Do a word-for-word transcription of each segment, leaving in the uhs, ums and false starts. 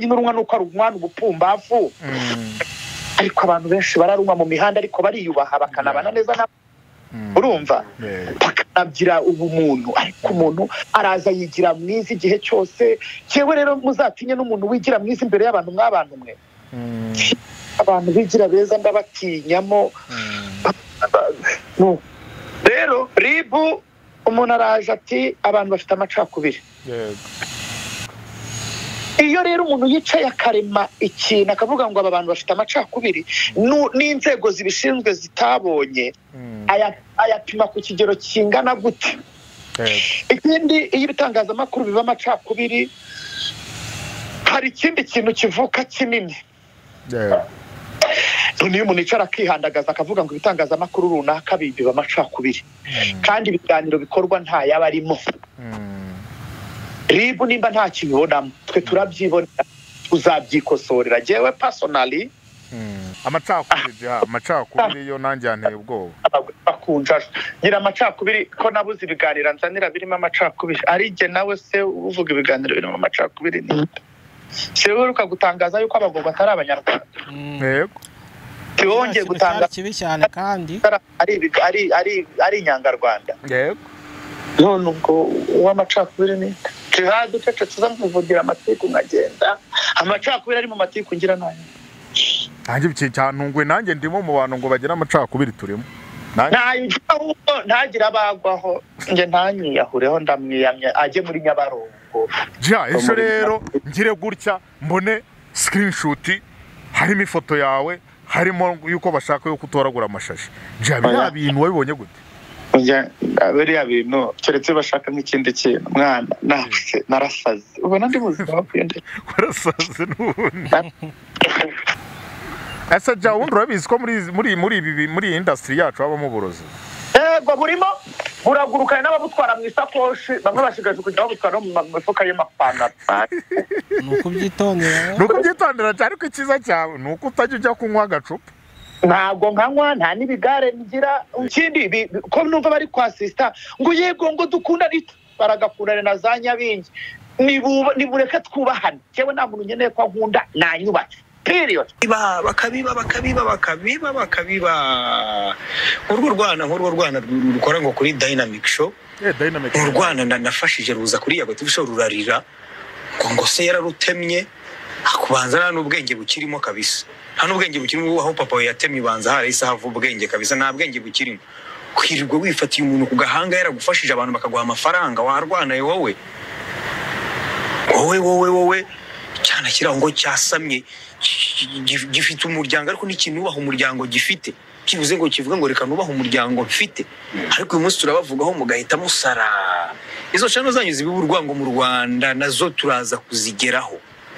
Inurunga nuko ari umwana ubupumbavu ariko abantu benshi bararuma mu mihanda ariko bariyubaha bakanabana neza na urumva bakanabyira ubumuntu ariko umuntu araza yigira mwizi gihe cyose cyewe rero muzatinye n'umuntu wigira mwizi imbere y'abantu mwabantu mwe abantu bigira beza ndabatinyamo rero ribu umuntu araje ati abantu bafite amacakubiri iyo rero umuntu yicaye akarema ikintu akavuga ngo abantu bafite amacakubiri n'inzego zibishinzwe zitabonye ayapima ku kigero kingana gute ikindi iyo ibitangazamakuru biba amacakubiri hari ikindi kintu kivuka kinini niyo umuntu yicara akihandagaza akavuga ngo ibitangazamakuru runaka bibiba amacakubiri kandi ibiganiro bikorwa nta yaba arimo ribu nimba nta kibibonamo twe turabyibonera uzabyikosorera jewe personally amacakubiri amacakubiri yo nanjyanteye ubwoba bakunja ngira amacakubiri ko nabuze ibiganira nzanira birimo amacakubiri ari je nawe se uvuga ibiganiro birimo amacakubiri ni se uruka gutangaza yuko abagorwa atari abanyarwanda yego tibongeye gutangaza kibi cyane kandi ari ari ari inyangarwanda yego none ubwo w'amacakubiri ni jihadu cece tuzamvugira amatiku ngagenda amacakubiri ari mu matiku ngira nayo nanjye bicyanungwe nanjye ndimo mu bantu ngo bagira amacakubiri turimo nanjye ntagira bagwaho nje ntanyiyahureho ndamwiyamya ajye muri Nyabarongo ja ejo rero ngire gutya mbone screenshot harimo ifoto yawe harimo yuko bashaka yo kutoragura amashashi ja binabintu wabibonye gute njya bariya bintu keretse bashaka nk'ikindi kintu mwana nase narasaze ubona ndi muzika wapende warasaze n'ubundi asa jawu ndrabizi ko muri muri muri muri industry yacu abamo borozi yego burimo buragurukana n'ababutwara mu isakoshi bamwe bashigaje kujya babutwara mu mafuka y'amapanda nuko byitondera nuko byitondera cyari ko kiza cyawe nuko utajya ujya kunywa agacupa ntabwo nkanywa nta n'ibigare ngira ikindi ko numva bari kwasista ngo yego ngo dukunda baragakundana na za nyabingi nibureka twubahana cyewe nta muntu nkeneye ko nkunda nanyubatse period bakabiba bakabiba bakabiba bakabiba urwo rwana nk'urwo rwana rukora ngo kuri Dynamic Show urwana ndanafashije ruza kuri yago tubisho rurarira ngo ngo se yararutemye akubanza n'ubwenge bukirimo kabisa hano ubwenge bukirimo aho papa we yatemye ibanza hari isa havu ubwenge kabisa nta bwenge bukirimo kwirwa wifatiye umuntu kugahanga yaragufashije abantu bakaguha amafaranga warwanaye wowe wowe wowe wowe cyane kiraho ngo cyasamye gifite umuryango ariko n'ikintu ubaho umuryango gifite kivuze ngo kivuga ngo reka nubaho umuryango mfite ariko uyu munsi turabavugaho mugahita musara izo chano zanyu zibi urwango mu Rwanda nazo turaza kuzigeraho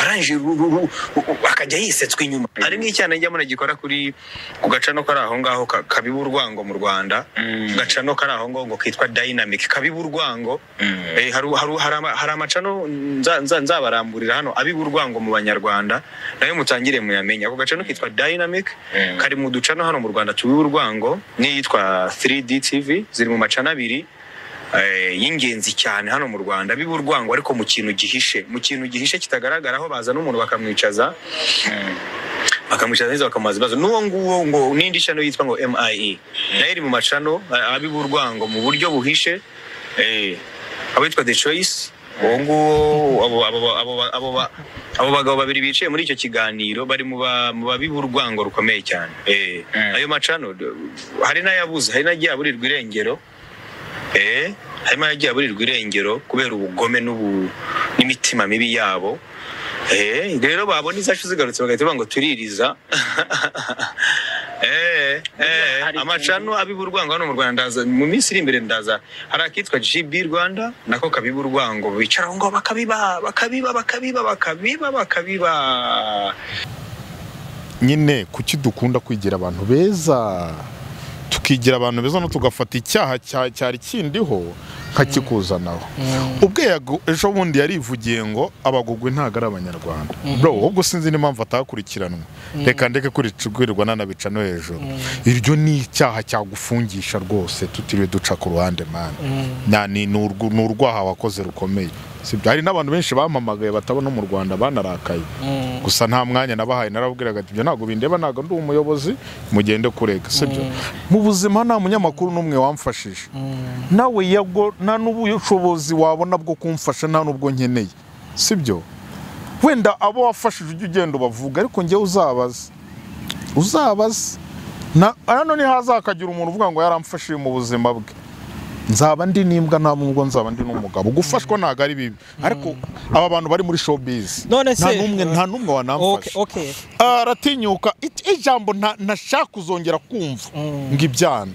aranje akajya yisetswe inyuma ari nk'icyana njyamo nagikora kuri kugacano ko araho ngaho kabibu urwango mu Rwanda gacano ko araho ngo ngo kitwa Dynamic kabibu urwango hari hari amacano nzabaramburira hano abibu urwango mu Banyarwanda nayo mutangire muyamenya ko gacano kitwa Dynamic kari mu ducano hano mu Rwanda tubibu urwango n'iyitwa three D T V ziri mu macana abiri yingenzi cyane hano mu Rwanda biburwango ariko mu kintu gihishe mu kintu gihishe kitagaragaraho baza n'umuntu bakamwicaza bakamwicaza neza bakamaza bazo nuwo nguwo ngo nindi chano yitwa ngo M I E nayo mu macano abiburwango mu buryo buhishe eh abitwa The Choice ngo abo abo abo abo bagabo babiri biciye muri icyo kiganiro bari mu babiburwango rukomeye cyane eh ayo macano hari nayabuze hari nagiye aburirwa irengero eh harimo yagiye aburirwa irengero kubera ubugome n'ubu n'imitima mibi yabo eh rero babona izacu zigarutse bagahita ngo tuririza eh eh amacano abiburwango hano mu Rwanda mu minsi iri imbere ndaza hari akitwa G B Rwanda nako kabiburwango bicaraho ngo bakabiba bakabiba bakabiba bakabiba bakabiba nyine kuki dukunda kwigira abantu beza tukigira abantu beza no tugafata icyaha cyari kindiho kakikuzanaho ubwe ejo bundi yarivugiye ngo abagugwe ntagara abanyarwanda bro ubwo sinzi ni mpamvu atakurikiranwa reka ndeke kuricugirwa nanabica no hejuru iryo ni icyaha cyagufungisha rwose tutiriwe duca ku ruhande mana nani n'urwaha wakoze rukomeye sibyo hari nabantu benshi bamamagaye batabona mu Rwanda banarakaye gusa nta mwanya nabahaye narabwiraga ati byo nago bindeba nago ndi umuyobozi mugende kureka sibyo mu buzima nta munyamakuru numwe wamfashije nawe yago nta n'ubushobozi wabona bwo kumfasha nta nubwo nkeneye sibyo wenda abo wafashije ujye ugenda ubavuga ariko nge uzabaza uzabaza na ano ni hazakagira umuntu uvuga ngo yaramfashije mu buzima bwe nzaba ndi nimbwa namubwo nzaba ndi n'umugabo gufashwa naga ari bibi ariko aba bantu bari muri showbiz nta numwe nta numwe wanamfasha okay aratinyuka ijambo ntashaka kuzongera kumva ngibyana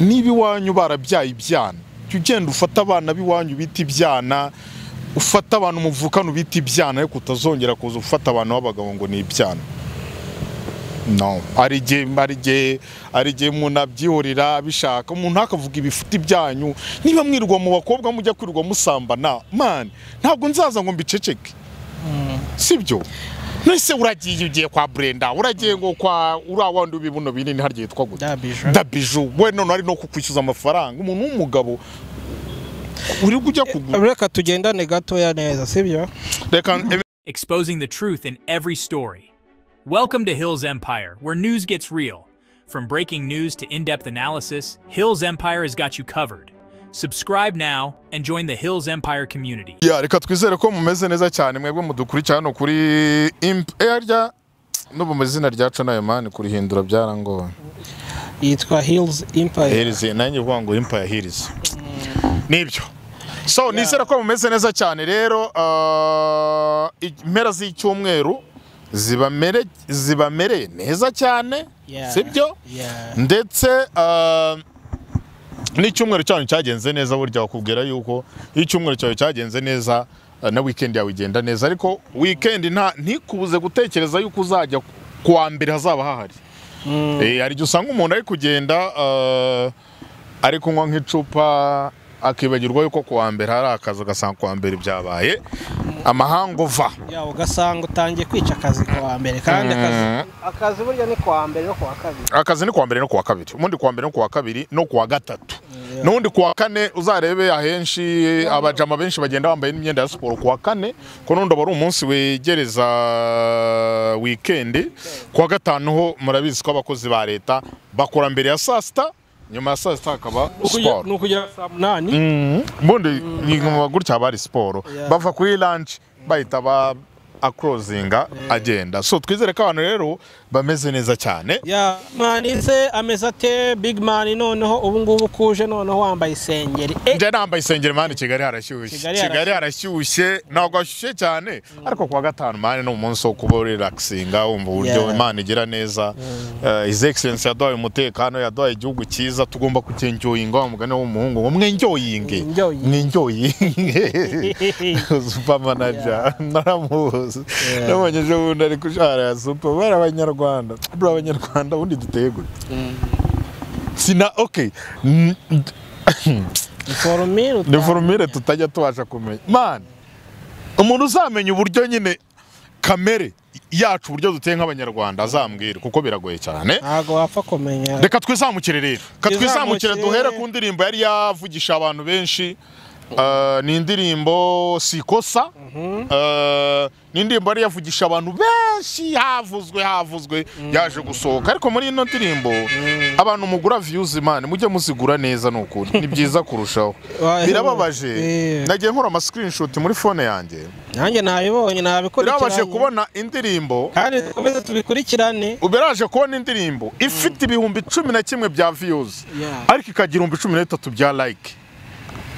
nibi wanyu barabyaye ibyana cyugenda ufata abana biwanyu biti ibyana ufata abantu muvukano biti ibyana ariko utazongera kuza ufata abantu babagabo ngo ni ibyana no arije marije arije munabyihurira bishaka umuntu akavuga ibifite ibyanyu niba mwirwa mu bakobwa mujya kwirwa musambana man ntabwo nzaza ngo mbiceceke sibyo nese uragiye ugiye kwa Brenda uragiye ngo kwa urawandi ubibuno binini harye yitwa gute dabiju we none ari no kukwishyuza amafaranga umuntu w'umugabo uri kujya kugura reka tugendane gato ya neza sibyo reka exposing the truth in every story. Welcome to Hills Empire, where news gets real. From breaking news to in-depth analysis, Hills Empire has got you covered. Subscribe now and join the Hills Empire community. Yeah, reka twizere ko mumeze neza cyane mwebwe mudukurikira hano kuri Empire no bumezina ryacu nayo man kuri hindura byarangora. Yitwa Hills Empire. Hills nanyi vuga ngo Empire Hills. Nibyo. So nizere ko mumeze neza cyane rero uh impera z'icyumweru zibamere zibamere neza cyane sibyo ndetse n'icyumweru cyane cyagenze neza burya wakubwira yuko icyumweru cyawe cyagenze neza na weekend yawe igenda neza ariko weekend nta ntikubuze gutekereza yuko uzajya kuwa mbere hazaba hahari eh ari usanga umuntu ari kugenda ari kunywa nk'icupa akibagirwa yuko kuwa mbere hari akazi ugasanga kuwa mbere byabaye amahangova ya ugasanga utangiye kwica akazi kuwa mbere kandi akazi akazi burya ni kuwa mbere no kuwa kabiri akazi ni kuwa mbere no kuwa kabiri umundi kuwa mbere no kuwa kabiri no kuwa gatatu n'undi kuwa kane uzarebe ahenshi abajama benshi bagenda bambaye imyenda ya sport kuwa kane ko n'undo bari umunsi wegereza weekend kuwa gatanu ho murabizi ko abakozi ba leta bakora mbere ya saa sita nyuma saa sita akaba sport nuko kugera saa munani mbonde ningoma gutya bari sport bava kuri lunch bahita ba acrosinga agenda so twizere ko abantu rero bameze neza cyane ya manise ameze ate big man noneho ubu ngubu kuje noneho wambaye isengeri nje nambaye isengeri mani Kigali harashyushye Kigali harashyushye nago ashyushye cyane ariko kwa gatanu mani no umunsi wo kuba relaxinga umva buryo Imana igira neza his excellency yaduhaye umutekano yaduhaye igihugu cyiza tugomba kucyenjoyinga umugane w'umuhungu umwe njoyinge ninjoyinge super manager naramu nabonye je bundi ari kushara ya super bara abanyarwanda bro abanyarwanda bundi duteye gute sina okay informire informire tutajya tubasha kumenya man umuntu uzamenya uburyo nyine kamere yacu uburyo duteye nk'abanyarwanda azambwira kuko biragoye cyane ntago wapfa kumenya reka twizamukire rero katwizamukire duhera ku ndirimbo yari yavugisha abantu benshi ni indirimbo sikosa ni indirimbo ari yavugisha abantu benshi havuzwe havuzwe yaje gusohoka ariko muri ino ndirimbo abantu mugura views imana mujye muzigura neza n'ukuri ni byiza kurushaho birababaje nagiye nkora ama screenshot muri phone yanjye nanjye nabibonye nabikurikiranye birababaje kubona indirimbo kandi tukomeze tubikurikirane uberaje kubona indirimbo ifite ibihumbi cumi na kimwe bya views ariko ikagira ibihumbi cumi na bitatu bya like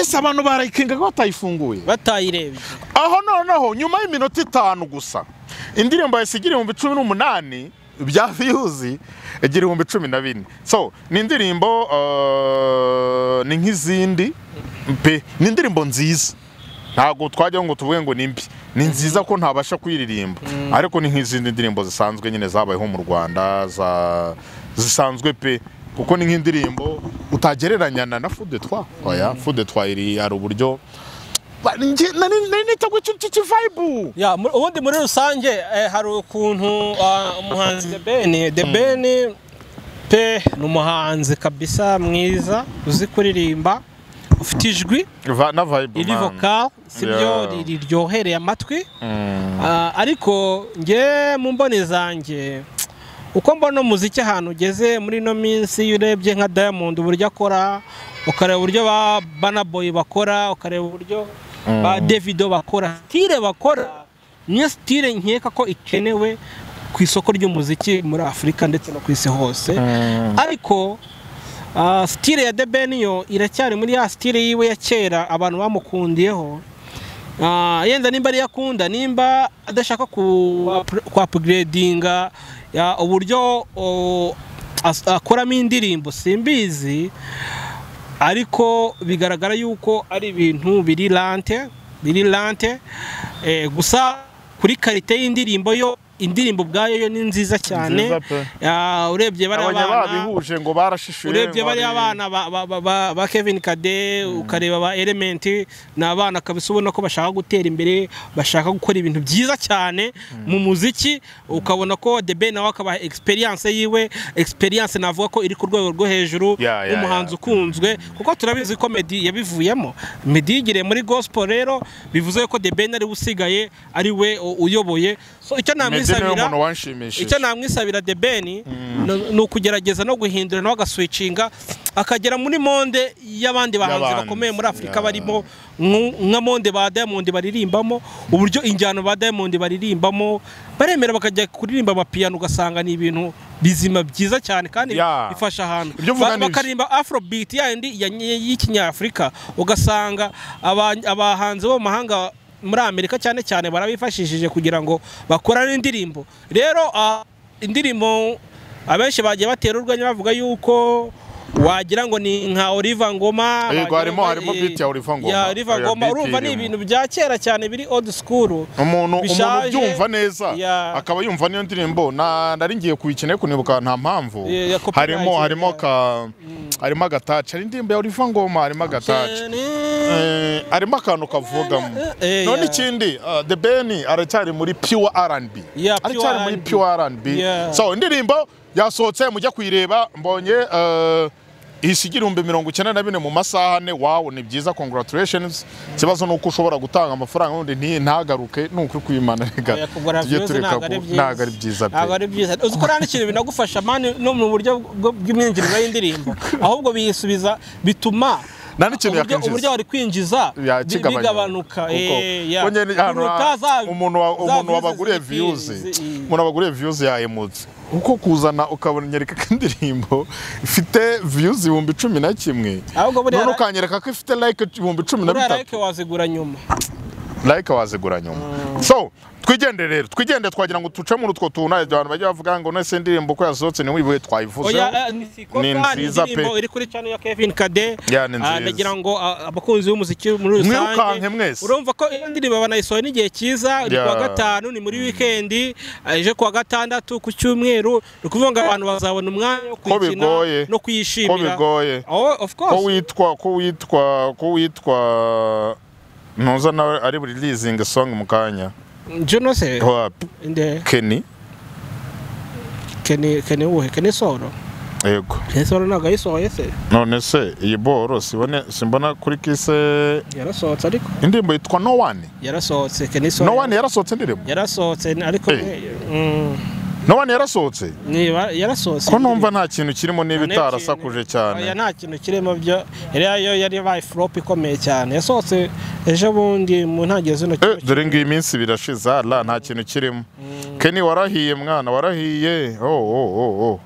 ese abantu barayikinga ko batayifunguye batayirebye Aho noneho nyuma y'iminota itanu gusa indirimbo yasigira mu cumi n'umunani bya views egira mu cumi na bine. So ni indirimbo uh, ni nk'izindi mpe, ni indirimbo nziza. Ntago twajya ngo tuvuge ngo ni mbi, ni nziza ko ntabasha kwiririmba. Mm. Ariko ni nk'izindi indirimbo zisanzwe nyine zabayeho mu Rwanda za zisanzwe pe, kuko ni nk'indirimbo utagereranya na Fou de Trois. Oya, Fou de Trois iri ari uburyo nje nani nani tagwe cy'iki vibe. Ya ubundi muri rusange hari ukuntu umuhanzi The Ben, The Ben pe numuhanzi kabisa mwiza uzikuririmba ufite ijwi na vibe. Iri vocal sibyo riryohereye amatwi. Ariko nge mu mbone zange uko mbona muziki ahantu ugeze muri no minsi yurebye nka Diamond uburyo akora, ukareba uburyo ba Burna Boy bakora, ukareba uburyo ba Davido bakora, style bakora ni style nkeka ko ikenewe ku isoko ry'umuziki muri Afrika ndetse no ku isi hose. Ariko style ya The Ben yo iracyari muri ya style yiwe ya kera abantu bamukundiyeho. Ah yenda nimba ari yakunda nimba adashaka ku upgradinga ya uburyo akora mi indirimbo simbizi, ariko bigaragara yuko ari ibintu biri lante biri lante eh, gusa kuri karite y'indirimbo yo indirimbo bwayo yo ni nziza cyane. Urebye bari abana bihuje ngo barashishuye, urebye bari abana ba Kevin Kade, ukareba ba Element, na abana kabisa ubona ko bashaka gutera imbere, bashaka gukora ibintu byiza cyane mu muziki. Ukabona ko The Ben nawe akaba experience yiwe, experience navuga ko iri ku rwego rwo hejuru umuhanzi ukunzwe, kuko turabizi ko Meddy yabivuyemo. Meddy yigire muri gospel, rero bivuze ko The Ben ari usigaye ari we uyoboye. So icyo na icyo namwisabira The Ben ni ukugerageza no guhindura no agaswitchinga akagera muri monde y'abandi bahanzi bakomeye muri Afrika barimo nka monde ba Diamond baririmbamo, uburyo injyano ba Diamond baririmbamo baremera bakajya kuririmba amapiano, ugasanga ni ibintu bizima byiza cyane kandi ifasha ahantu bakarimba Afrobeat yandi y'ikinyafrika, ugasanga abahanzi bo mahanga muri Amerika cyane cyane barabifashishije kugira ngo bakorane indirimbo. Rero uh, indirimbo abenshi bagiye batera urwanya bavuga yuko wagira ngo ni nka Oliver Ngoma, yego harimo harimo beat ya Oliver Ngoma. Ya Oliver Ngoma urumva ni ibintu bya kera cyane biri old school. Umuntu umuntu byumva neza akaba yumva niyo ndirimbo na naringiye kuyikeneye kunibuka nta mpamvu. Harimo harimo ka harimo gatacha indirimbo ya Oliver Ngoma, harimo gatacha. Eh harimo akantu kavugamo. None ikindi The Ben aracyari muri pure R and B. Aracyari muri pure R and B. So indirimbo yasohotse mujya kuyireba mbonye uh, isigirumbe mirongo icyenda na bine mu masaha ne. Wow, ni byiza, congratulations. Kibazo nuko ushobora gutanga amafaranga undi nti ntagaruke nuko kwimana rega tugetureka naga ari byiza pe naga ari byiza uzikora n'ikintu binagufasha mane no mu buryo bw'imyinjiriro y'indirimbo ahubwo biyisubiza bituma nani kintu yakinjiza uburyo ari kwinjiza bigabanuka. Eh ya umuntu umuntu wabaguriye views umuntu wabaguriye views ya emoji uko kuzana ukabonyereka kandirimbo ifite views cumi na kimwe none ukanyereka ko ifite like cumi na bitatu like wazigura nyuma like wazigura nyuma. So twigende rero twigende twagira ngo tuce mu rutwo tuna abantu bajya bavuga ngo nese ndirimbo ko yazotse ni wibuye twayivuze. Oya ni nziza pe iri kuri channel ya Kevin Kade nagira ngo abakunzi b'umuziki muri rusange urumva ko indirimbo banayisoye ni gihe kiza uri kwa gatanu ni muri weekend aje kwa gatandatu ku cyumweru rukuvunga abantu bazabona umwanya wo kwikina no kwishimira oh of course ko witwa ko witwa ko witwa noza nawe ari releasing song mukanya. Je ne sais pas. Kenny. Kenny, Kenny, oui, Kenny Soro. Ego. Kenny Soro n'a pas Soro, yes. Non, ne sais. Il est beau, Rossi. Simbana Kurikise. Yaraso, Tadik. Indirimbo yitwa No One. Yaraso, c'est Kenny Soro. No One, Yaraso, c'est Indirimbo. Yaraso, c'est Ariko. No One yarasohotse. Ni yarasohotse. Ko numva nta kintu kirimo nibitarasakuje cyane. Oya nta kintu kirimo byo. Iriyo yari by flop ikomeye cyane. Yasohotse ejo bundi mu ntagezo no cyo. Dore ngi iminsi birashiza la nta kintu kirimo. Kenny warahiye mwana warahiye. Oh oh oh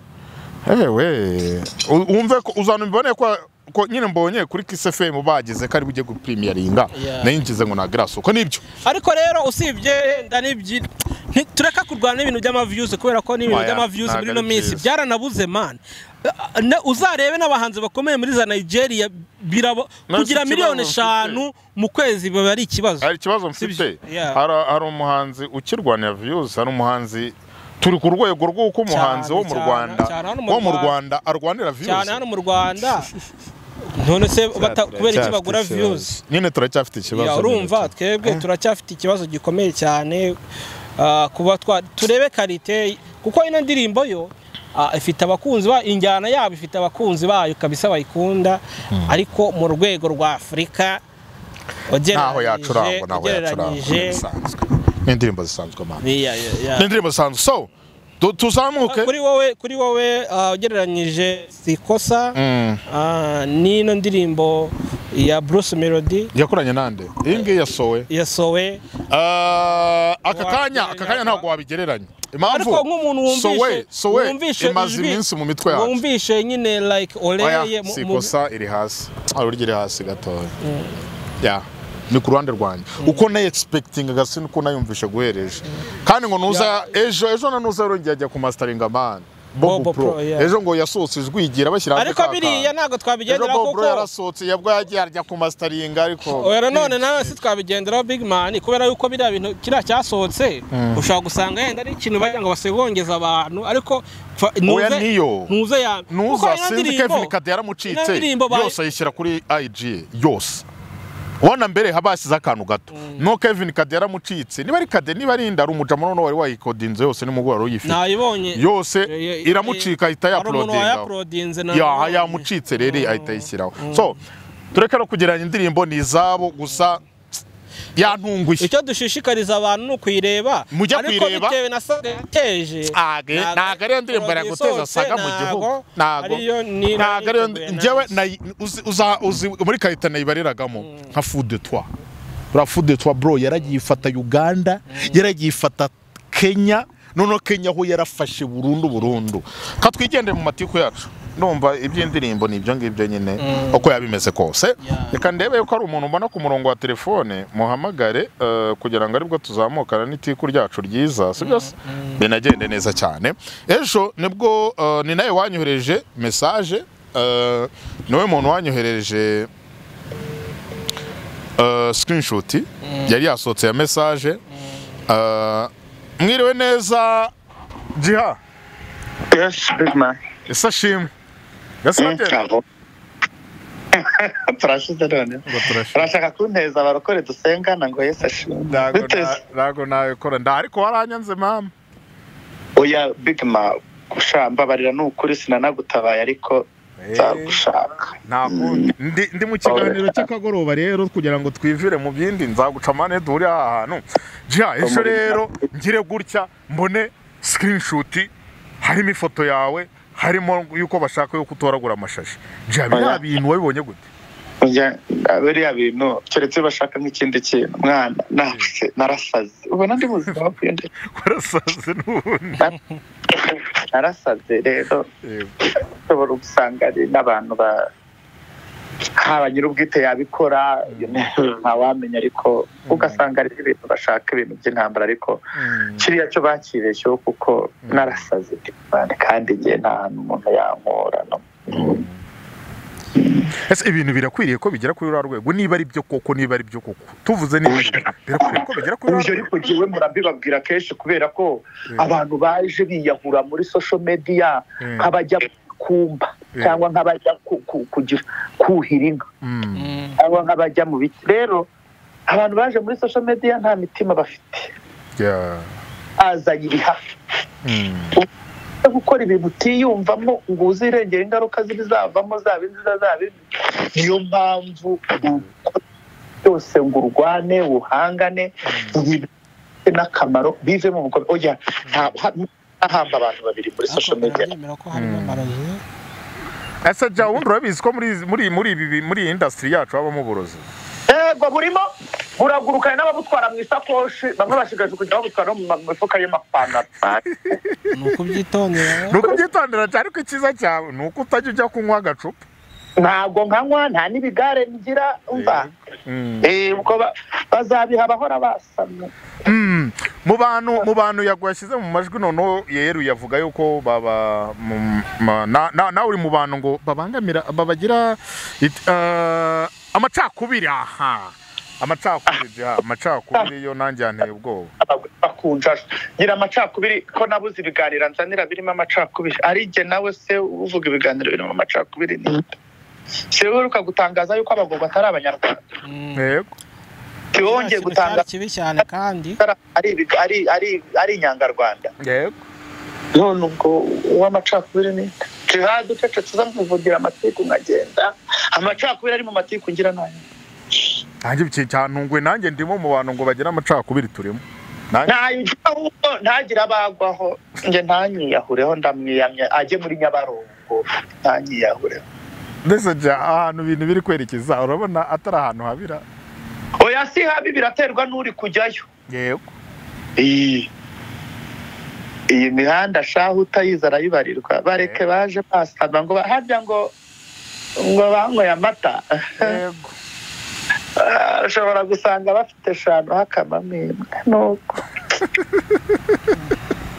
oh. Ewe. Umve ko uzanubibone kwa uko nyine mbonye kuri Kiss F M bageze kari bujye gu premieringa na yinjize ngo na grasso ko nibyo ariko rero usibye ndanibyi tureka kurwana ibintu by'ama views kubera ko nibintu by'ama views muri no minsi byaranabuze man uzarebe nabahanze bakomeye muri za Nigeria birabo kugira miliyoni eshanu mu kwezi biba ari ikibazo ari ikibazo mfite hari umuhanzi ukirwana views hari umuhanzi turi ku rwego rw'uko umuhanzi wo mu Rwanda wo mu Rwanda arwanira views cyane hano mu Rwanda none se kubera iki bagura views nyine turacyafite ikibazo ya urumva twebwe turacyafite ikibazo gikomeye cyane kuba turebe karite kuko ino ndirimbo yo ifite abakunzi ba injyana yabo ifite abakunzi bayo kabisa bayikunda ariko mu rwego rwa Afrika naho yacurangwa naho yacurangwa indirimbo zisanzwe mama indirimbo zisanzwe so tuzamuke kuri wowe kuri wowe ugereranyije sikosa ni no ndirimbo ya Bruce Melody yakoranye nande ingi yasowe yasowe akakanya akakanya ntago wabigereranye impamvu ariko nk'umuntu wumvishe wumvishe imazi minsi mu mitwe yacu wumvishe nyine like oleye sikosa iri hasi arurigire hasi gatoya yeah ni ku Rwanda rwanye uko na expecting agasi uko nayumvisha guhereje kandi ngo nuza ejo ejo na nuza rongeye ajya ku mastering man Bobo Pro ejo ngo yasohotse ijwigira bashyira ariko biriya ntago twabigendera kuko Bobo yarasohotse yabwo yagiye ajya ku mastering ariko oya none nawe si twabigendera big man kubera yuko biriya bintu kira cyasohotse ushaka gusanga yenda ari ikintu bagira ngo basegongeza abantu ariko oya niyo nuza ya nuza sindi Kevin Kade yaramucitse yose yishyira kuri I G yose wana mbere habasiza akantu gato no Kevin Kade yaramucitse niba ari Kade niba ari ndara umujamo none wari wayikodinze yose ni mugwaro yifite nayibonye yose iramucika ahita yaprodinga ya yamucitse rero ahita yishyiraho so turekera kugeranya indirimbo ni zabo gusa yantunguye icyo dushishikariza abantu n'ukuyireba ariko bitewe na saga yateje naga ari ndirimbo yaguteza saga mu gihugu nago naga ari njyewe uzi muri karita nayibareragamo nka food de toi bra food de toi bro yaragifata Uganda yaragifata Kenya none Kenya ho yarafashe burundu burundu katwigende mu matiko yacu ndumva iby'indirimbo nibyo ngibyo nyine uko yabimeze kose reka ndebe yuko ari umuntu mbona ku murongo wa telefone muhamagare kugira ngo aribwo tuzamukana n'itiko ryacu ryiza si byose benagende neza cyane ejo nibwo ni nawe wanyohereje message niwe muntu wanyohereje screenshot yari yasohotse ya message mwiriwe neza Jiha yes big man isashimwe Gasonje. Prashita done. Prashaka kuneza barokore dusenga nango yesashimwe. Nago nago nayo kora ndariko waranyanze mama. Oya big ma gushamba barira n'ukuri sinanagutabaye ariko zagushaka. Nakundi ndi mu kiganiro cy'akagoroba rero kugira ngo twivire mu byindi nzagucamane duri ahantu. Ja ejo rero ngire gutya mbone screenshot harimo ifoto yawe. Harimo yuko bashaka yo kutoragura amashashi jabira bintu wabibonye gute njya bari abintu keretse bashaka n'ikindi kintu mwana nase narasaze ubona ndi muzika wapende narasaze n'ubundi narasaze rero tobora usanga n'abantu ba habanyira ubwite yabikora nta wamenya ariko ugasanga ari ibintu bashaka ibintu by'intambara ariko kiriya cyo bakireshyo kuko narasaze kandi ngiye n'ahantu umuntu yankora ese ibintu birakwiriye ko bigera kuri uru rwego niba ari byo koko niba ari byo koko tuvuze niba birakwiriye ko bigera kuri uru rwego ariko giwe murabibabwira kenshi kubera ko abantu baje biyahura muri social media abajya kumba cyangwa nk'abajya kugira kuhira inka cyangwa nk'abajya mu biti rero abantu baje muri social media nta mitima bafite azanye ibihafi gukora ibintu utiyumvamo ngo uzirengere ingaruka zibizavamo zaba inzira zaba niyo mpamvu byose ngo urwane uhangane n'akamaro bivemo mu bikorwa oya ahamba abantu babiri muri social media ese ja wundi urabizi ko muri muri muri muri industry yacu habamo uburozi yego burimo buragurukana n'ababutwara mu isakoshi bamwe bashigaje kujya babutwara mu mafuka y'amapantaro nuko byitondera nuko byitondera cyari ko kiza cyawe nuko utajya ujya kunywa agacupa ntabwo nkanywa nta n'ibigare ngira umva eh uko bazabiha bahora basamye mm mu bantu mu bantu yagwashize mu majwi none yeru yavuga yuko baba na na uri mu bantu ngo babangamira babagira amacakubiri aha amacakubiri aha amacakubiri yo nanjyanteye ubwoba bakunja ngira amacakubiri ko nabuze ibiganira nzanira birimo amacakubiri ari je nawe se uvuga ibiganiro birimo amacakubiri ni Seweruka gutangaza yuko abagorwa atari abanyarwanda. Yego. Tibongeye gutangaza kibi cyane kandi ari ari ari ari inyangarwanda. Yego. None ubwo w'amacakubiri ni Jihad ucecetse zamvugira amatiku ngagenda. Amacakubiri ari mu matiku ngira nayo. Nanjye bicyanungwe nanjye ndimo mu bantu ngo bagire amacakubiri turimo. Nanjye ntagira bagwaho nje ntanyiyahureho ndamwiyamye ajye muri Nyabarongo ntanyiyahureho. Ndese ja ahantu ibintu biri kwerekeza urabona atari ahantu habira oya si habi biraterwa n'uri kujyayo yego iyi iyi mihanda shaho utayiza rayibarirwa bareke baje pasaba ngo bahajya ngo ngo bangoya mata yego ashobora gusanga bafite shano hakamamwe nuko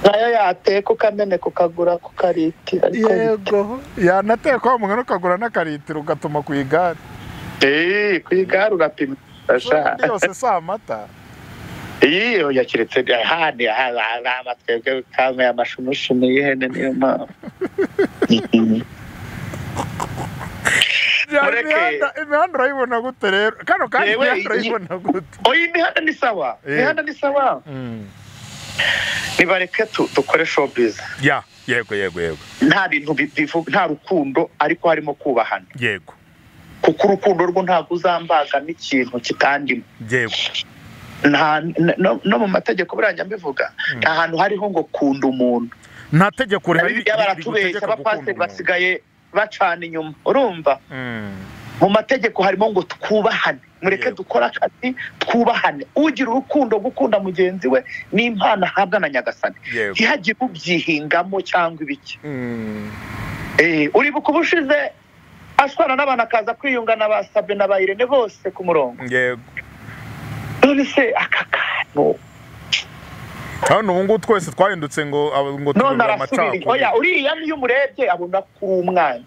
nayo yateko kamene kukagura kukariti ariko yego yanateko umwana ukagura nakariti rugatuma kuyigara eh kuyigara urapima sha yose sa mata eh yo yakiretse handi aha matwebwe kamwe amashumushu n'ihene niyo ma imihanda urayibona gute rero kano kandi imihanda urayibona gute oyi imihanda ni sawa imihanda ni sawa nibareke dukore showbiz ya yego yego yego nta bintu bivuga nta rukundo ariko harimo kubahana yego kuko urukundo rwo ntago uzambaga n'ikintu kitandimo yego nta no mu mategeko buranya mbivuga nta hantu hariho ngo kunda umuntu nta tegeko rero yabaratubeshya abapasiteri basigaye bacana inyuma urumva mu mategeko harimo ngo twubahane mureke dukora akazi twubahane ugira urukundo gukunda mugenzi we n'impana habwa na nyagasani ihagire ubyihingamo cyangwa ibiki eh uri bukubushize ashwana n'abana kaza kwiyungana basabe n'abayirene bose ku murongo yego none se akakano hano ngo twese twahindutse ngo ngo tubura amacako oya uri yamye umurebye abunda ku mwana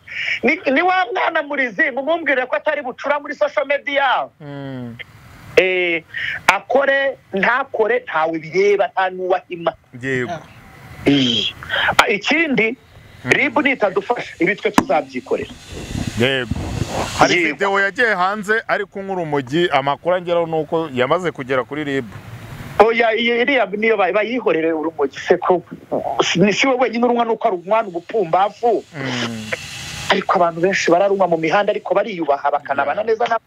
ni wa mwana muri zingu mumbwire ko atari bucura muri social media eh akore ntakore ntawe bireba ntanuwa hima yego ikindi ribu nitadufasha ibitwe tuzabyikorera yego hari video yagiye hanze ari kunkura umugi amakuru angeraho nuko yamaze kugera kuri ribu oya iriya niyo bayihorere urumogi se ko ni siwe wenyine urumwa nuko ari umwana ubupumbavu ariko abantu benshi bararumwa mu mihanda ariko bariyubaha bakanabana neza na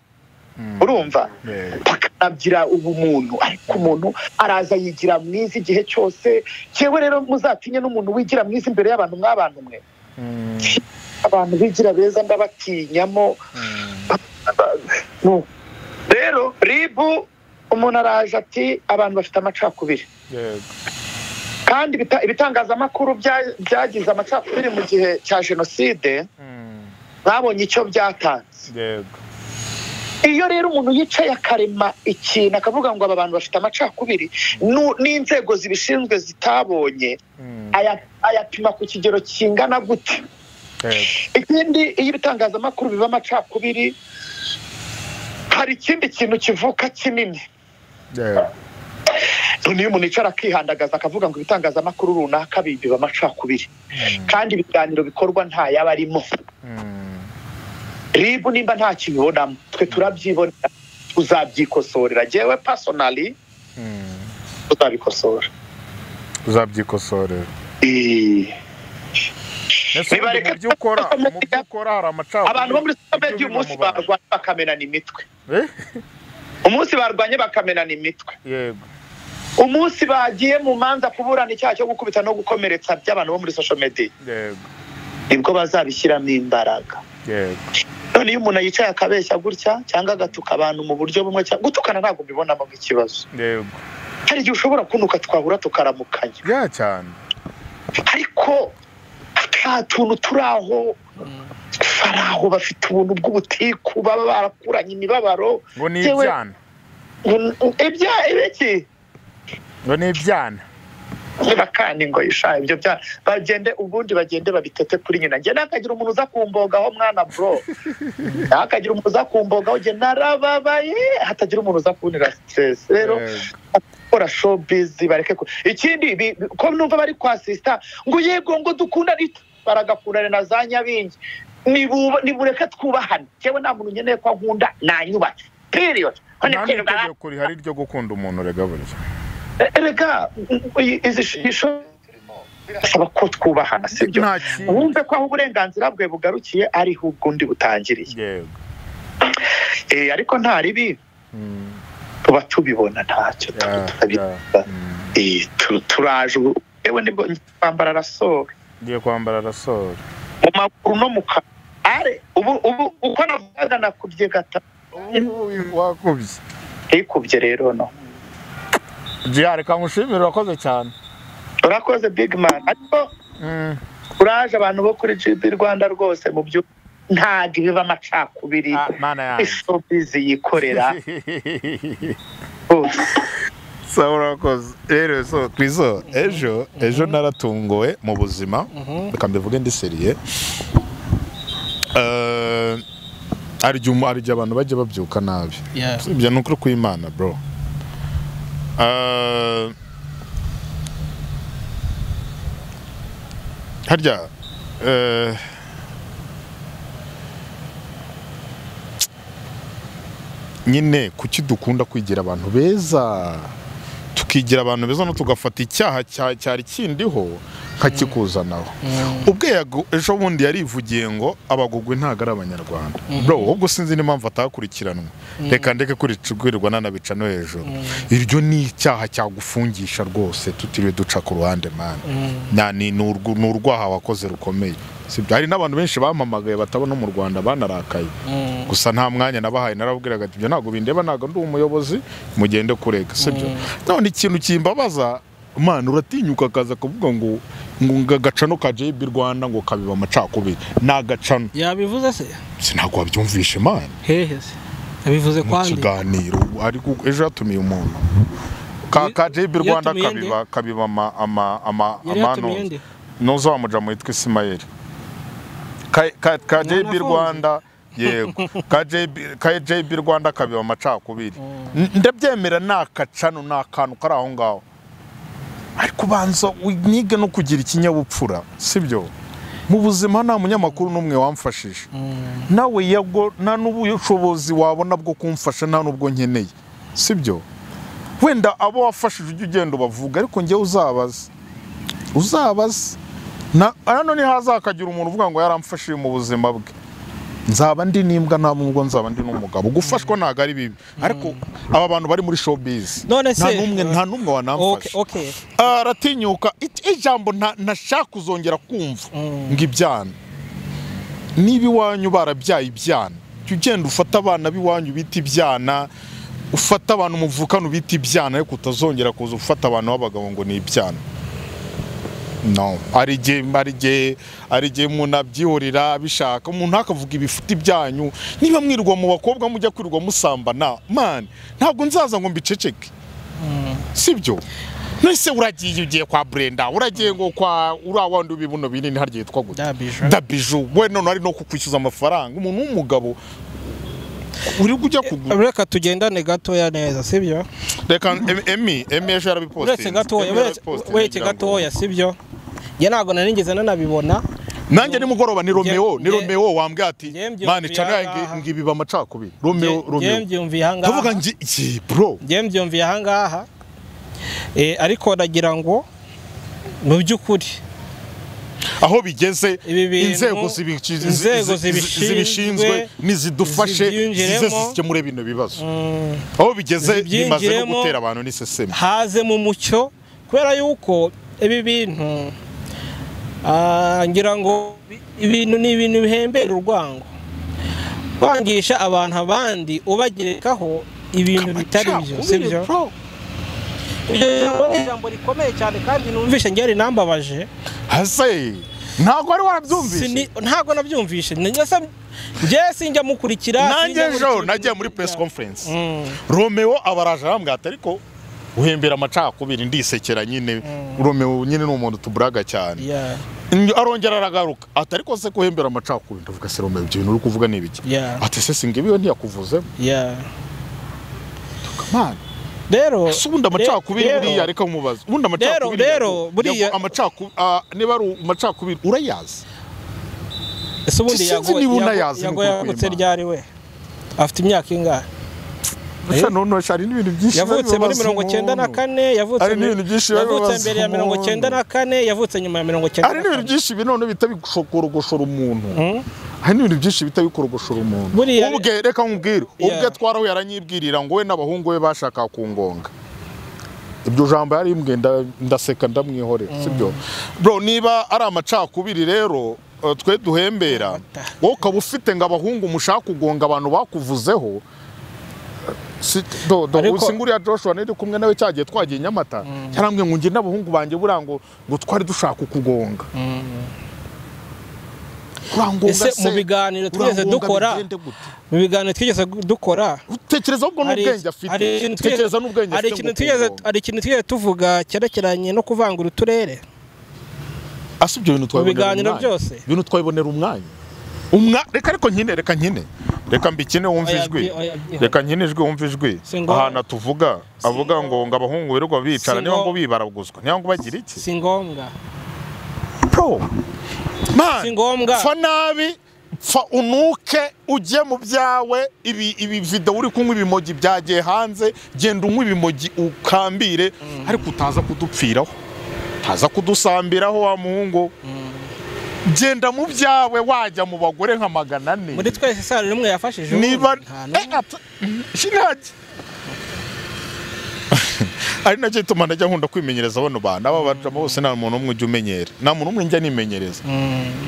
urumva bakanabyira ubumuntu ariko umuntu araza yigira mwiza igihe cyose yewe rero muzatinye n'umuntu wigira mwiza imbere y'abantu mw'abantu mwe abantu bigira beza ndabatinyamo rero ribu umuntu araje ati abantu bafite amacakubiri yego kandi ibitangazamakuru byagize amacakubiri mu gihe cya jenoside babonye icyo byatanze yego iyo rero umuntu yicaye akarema ikintu akavuga ngo aba bantu bafite amacakubiri n'inzego zibishinzwe zitabonye ayapima ku kigero kingana gute ikindi iyo ibitangazamakuru biba amacakubiri hari ikindi kintu kivuka kinini niyo umuntu yicara akihandagaza akavuga ngo ibitangazamakuru runaka bibiba amacakubiri kandi ibiganiro bikorwa nta yaba arimo ribu nimba nta kibibonamo twe turabyibonera uzabyikosorera jewe personally uzabikosora uzabyikorera mu byukora hari amacakubiri abantu bo muri sosiyete umunsi barwanye bakamenana imitwe umunsi barwanye bakamenana imitwe yego umunsi bagiye mu manza kuburana icyaha cyo gukubita no gukomeretsa by'abantu bo muri social media yego nibwo bazabishyiramo imbaraga yego none iyo umuntu yicaye akabeshya gutya cyangwa agatuka abantu mu buryo bumwe cyangwa gutukana ntabwo bibonamo nk'ikibazo yego hari igihe ushobora kunuka twahura tukaramukanya ya cyane ariko nta tuntu turaho faraho bafite ubuntu bw'ubutiku baba barakuranye imibabaro ngo ni ibyana ebya ebeke ngo ni ibyana bakandi ngo yishaye ibyo bya bagende ubundi bagende babitete kuri nyina nge nakagira umuntu uza kumboga aho mwana bro nakagira umuntu uza kumboga aho nge narababaye hatagira umuntu uza kunira stress rero akora show busy bareke ikindi ko numva bari kwa sister ngo yego ngo dukunda baragakurana na zanyabingi nibuba nibureka twubahana cyewe nta muntu nyeneye kwa nkunda nanyubatse period hone kero bara kuri hari ryo gukunda umuntu rega buryo Erega izishisho asaba ko twubahana sibyo wumve ko aho uburenganzira bwe bugarukiye ari hugundi butangiriye eh ariko nta ribi tuba tubibona ntacyo eh turaje ewe nibwo kwambara rasoro ngiye kwambara rasoro mu makuru no muka are ubu uko navuga nakubye gata wakubye ikubye rero no Diare kamushimira rakoze cyane. Rakoze big man. Ariko mm uraje abantu bo kuri G B Rwanda rwose mu byo nta gibiva amacakubiri. Ah, mana ya. So busy yikorera. Sawa rakoze. Ero so twizo. Ejo, ejo naratungowe mu buzima. Reka mbivuge ndi seriye. Eh ari jumu ari abantu baje babyuka nabi. Ibyo n'ukuri ku Imana bro. Uh, harya uh, nyine kuki dukunda kwigira abantu beza tukigira abantu beza no tugafata icyaha cyari kindiho kakikuzanaho mm. ubwe ejo bundi yarivugiye ngo abagogwe ntaga abanyarwanda mm -hmm. bro ubwo sinzi nimpamvu atakurikiranwa mm -hmm. reka ndeke kuricugirwa nanabica no hejuru mm -hmm. iryo ni icyaha cyagufungisha rwose tutiriwe duca ku ruhande mana mm -hmm. nani n'urwaha wakoze rukomeye sibyo hari nabantu benshi bamamagaye batabona mu Rwanda banarakaye mm -hmm. gusa nta mwanya nabahaye narabwiraga ati byo nago bindeba nago ndi umuyobozi mugende kureka sibyo mm -hmm. none ikintu kimbabaza Mana uratinyuka kaza kuvuga ngo ngo gacano ka J B Rwanda ngo kabiba amacakubiri na gacano yabivuze se sinago wabyumvishe mana hehe se yabivuze kwandi kiganiro ariko ejo yatumiye umuntu ka ka J B Rwanda kabiba kabiba ama ama ama amano nozo amujamo yitwa Ismael ka ka ka J B Rwanda yego ka J B ka J B Rwanda kabiba amacakubiri ndabyemera nakacano nakantu kari aho ngaho ariko banza nige no kugira ikinyabupfura sibyo mu buzima nta munyamakuru n'umwe wamfashije nawe yego nta n'ubushobozi wabona bwo kumfasha nta nubwo nkeneye sibyo wenda abo wafashije ujye ugenda bavuga ariko nge uzabaza uzabaza hano ni hazakagira umuntu uvuga ngo yaramfashije mu buzima bwe nzaba ndi nimbwa ntabwo nzaba ndi n'umugabo gufashwa naga ari bibi ariko aba bantu bari muri showbiz nta numwe nta numwe wanamfasha okay aratinyuka ijambo ntashaka kuzongera kumva ngo ibyana nibi wanyu barabyaye ibyana ugenda ufata abana biwanyu biti ibyana ufata abantu muvukano biti ibyana ariko utazongera kuza ufata abantu babagabo ngo ni ibyana no ari je ari je ari je munabyihorira bishaka umuntu akavuga ibifite ibyanyu niba mwirwa mu bakobwa mujya kwirwa musambana man ntabwo nzaza ngo mbiceceke mm. sibyo nese uragiye ugiye kwa Brenda uragiye ngo kwa urawandi ubibuno binini harye yitwa gute dabiju we none ari no kukwishyuza amafaranga umuntu w'umugabo uri kujya kugura reka tugendane gato ya neza sibyo reka emi emi ejo yarabiposte reka gato we gato ya sibyo nge ntago nanigeze nanabibona nange ni mugoroba ni Romeo ni Romeo wambwiye ati mani cyangwa ngibiba amacakubiri Romeo Romeo tuvuga ngi bro nge mbyumviye ahangaha eh ariko nagira ngo mu byukuri aho bigeze inzego zibishinzwe nizidufashe zizekemure bino bibazo aho bigeze bimaze gutera abantu n'iseseme haze mu mucyo kwera yuko ibi bintu ngira ngo ibintu ni ibintu bihembera urwango kwangisha abantu abandi ubagerekaho ibintu bitari byo sibyo ijambo rikomeye cyane kandi numvishe ngeri nambabaje hase Ntago ari warabyumvise. Ntago nabyumvise. Nje sinjya mukurikira. Nanjye jo nagiye muri press conference. Romeo abaraje bamwata ariko uhembera amacakubiri ndisekera nyine. Romeo nyine n'umuntu tuburaga cyane. Arongera aragaruka atari ko se kuhembera amacakubiri ndavuga se Romeo ibyo bintu uri kuvuga nibiki. Ati se singe biyo ntiyakuvuze. Yeah. Kamana. Dero sunda amacakubiri buri yareka umubaza. Bunda amacakubiri. Dero buri amacaku niba ari amacakubiri urayaza. Ese ubundi yagutse ryari we afite imyaka ingahe Ese none ashari n'ibintu byinshi yavutse muri mirongo icyenda na kane yavutse mbere ya mirongo icyenda na kane yavutse nyuma ya mirongo icyenda ari n'ibintu byinshi binone bitabikorogoshora umuntu hari n'ibintu byinshi bitabikorogoshora umuntu ubwe reka nkubwire ubwe twaraho yaranyibwirira ngo we n'abahungu be bashaka kungonga ibyo jambo yari imwenda ndaseka ndamwihore sibyo bro niba ari amacakubiri rero twe duhembera wowe kabufite ngabahungu mushaka kugonga abantu bakuvuzeho do do singuriya Joshua nede kumwe nawe cyagiye twagiye Nyamata cyarambwe ngungi n'abahungu banje burango ngo twari dushaka kugonga Ese mu biganiro twese dukora mu biganiro twese dukora utekereza ubwo n'ubwenge afite utekereza n'ubwenge afite ari ikintu twese ari ikintu twese tuvuga cyerekeranye no kuvangura uturere asubyo bintu twabonera biganiro byose bintu twabonera umwanya umwa reka ariko nyine reka nyine reka mbikine wumvijwe reka nkinejwe wumvijwe ahana tuvuga avuga ngo ngabahungu birwa bicara niba ngo bibaraguzwa niba ngo bagira iki si ngombwa pro man si ngombwa fa nabi fa unuke uje mu byawe ibi ibi video uri kunywa ibimogi byagiye hanze genda unywa ibimogi ukambire ariko utaza kudupfiraho haza kudusambiraho wa muhungu genda mu byawe wajya mu bagore nka magana ane muri twese sare rumwe yafashije niba shinaje ari naje tumana jya nkunda kwimenyereza abano bana aba bajama bose nta muntu umwe ujye umenyera nta muntu umwe njya nimenyereza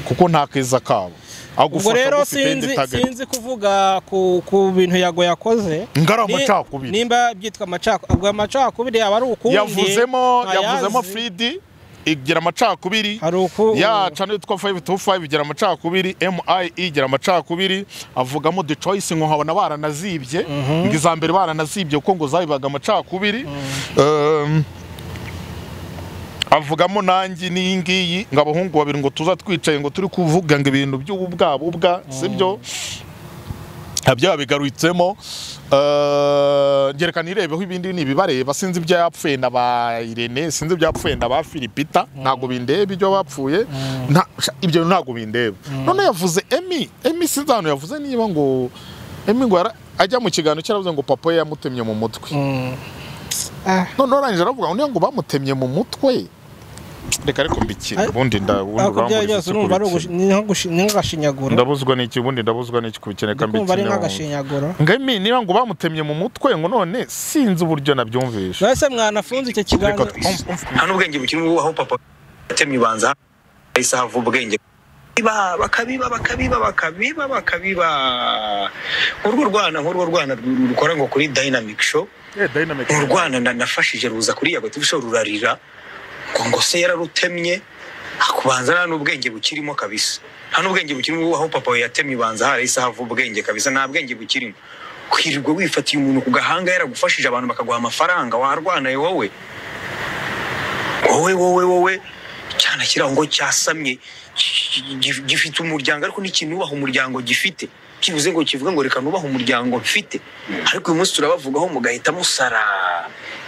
kuko nta keza kabo agufasha rero sinzi sinzi kuvuga ku bintu yago yakoze ngara amacakubiri nimba byitwa amacako ubwo amacakubiri yaba ari ukundi yavuzemo yavuzemo Fridi igira amacakubiri ya channel five two five igira amacakubiri M I igira amacakubiri avugamo The Choice ngo habona baranazibye ngiza mbere baranazibye uko ngo zabibaga amacakubiri avugamo nangi ningiyi ngabahungu babiri ngo tuza twicaye ngo turi kuvuga ngo ibintu by'ubwabo ubwa sibyo abya bigarutsemo eh ngerikanirebeho ibindi nibibareba sinzi ibya yapfuye naba Irene sinzi ibya yapfuye naba Filipita ntago bindebe ibyo bapfuye ibyo ntago bindebe none yavuze Emi Emi sinzano yavuze niba ngo Emi ngo ajya mu kigano cyaravuze ngo papa yamutemye mu mutwe no no rangira avuga ngo bamutemye mu mutwe reka ariko mbikira ubundi ndabuzwa ndabuzwa n'iki ubundi ndabuzwa n'iki kubikeneka mbikira ngami niba ngo bamutemye mu mutwe ngo none sinzi uburyo nabyumvisha base mwanafunze icyo kigango hano ubwenge bukirimo aho papa atemye banza isa havu ubwenge iba bakabiba bakabiba bakabiba bakabiba urwo rwana urwo rwana rukora ngo kuri Dynamic Show urwana ndanafashije ruza kuri yago tubisho rurarira ngo se yararutemye akubanza n'ubwenge bukirimo kabisa hano ubwenge bukirimo aho papa yatemye banza hari isa havu ubwenge kabisa nta bwenge bukirimo kwirwa wifatiye umuntu kugahanga yaragufashije abantu bakaguha amafaranga warwana wowe wowe wowe wowe cyana kirango cyasamye gifite umuryango ariko n'ikinubaho umuryango gifite kivuze ngo kivuga ngo reka nubaho umuryango mfite ariko uyu munsi turabavugaho mugahita musara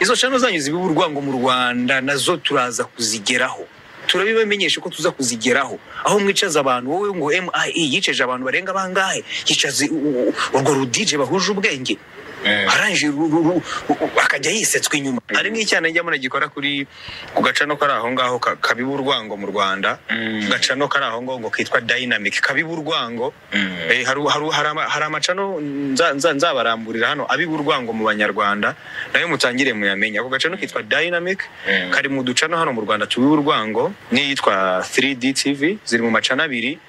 izo channel zanyu zibiburwa ngo mu Rwanda nazo turaza kuzigeraho turabibemenyesha ko tuza kuzigeraho aho mwicaza abantu wowe ngo M I E yiceje abantu barenga bangahe yicaze urwo rudije bahuje ubwenge aranje akajya yisetswe inyuma ari nk'icyana njya munagikora kuri kugacano ko araho ngaho kabibu urwango mu Rwanda gacano ko araho ngo ngo kitwa Dynamic kabibu urwango eh haru hari amacano nzabaramburira hano abibu urwango mu Banyarwanda nayo mutangire muyamenya ko gacano kitwa Dynamic kari mu ducano hano mu Rwanda tubibu urwango n'iyitwa three D T V ziri mu macana abiri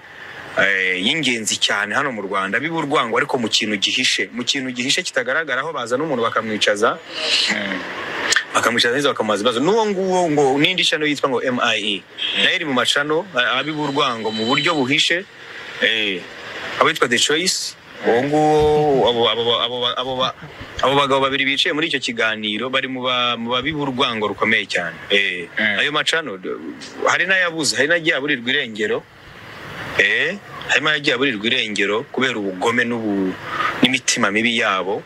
yingenzi cyane hano mu Rwanda biburwango ariko mu kintu gihishe mu kintu gihishe kitagaragaraho baza n'umuntu bakamwicaza bakamushaniza bakamaza bazo nuwo nguwo ngo nindishano yitwa ngo M I E nairi mu macano abiburwango mu buryo buhishe eh abitwa The Choice bongo abo abo abo abo abo bagabo babiri biciye muri icyo kiganiro bari mu babiburwango rukomeye cyane eh ayo macano hari nayabuze hari nagiye aburirwa irengero eh hari nagiye aburirwa irengero kubera ubugome n'ubu n'imitima mibi yabo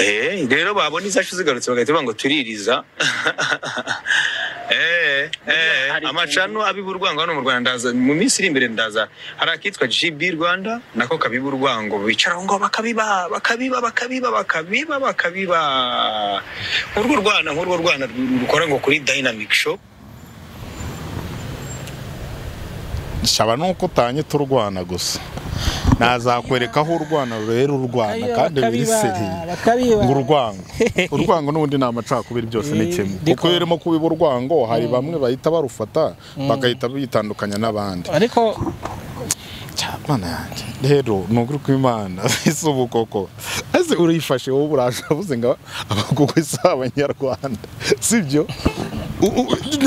eh rero babona izashu zigarutse bagahita ngo tuririza eh eh amacano abiburwango no mu Rwanda mu minsi iri imbere ndaza harakitwa G B Rwanda nako kabiburwango bicara ngo bakabiba bakabiba bakabiba bakabiba bakabiba urwo Rwanda urwo Rwanda rukora ngo kuri Dynamic Show cyaba nuko tanye turwana gusa nazakwereka aho urwana rero urwana kandi biri seri ngurwango urwango nubundi na amacakubiri byose n'ikemwe kuko yeremo kubiba urwango hari bamwe bahita barufata bagahita bitandukanya nabandi ariko cyabana yanjye rero nuguru kw'Imana isubu koko ese urifashe wowe urashavuze ngo abagukwisa abanyarwanda sibyo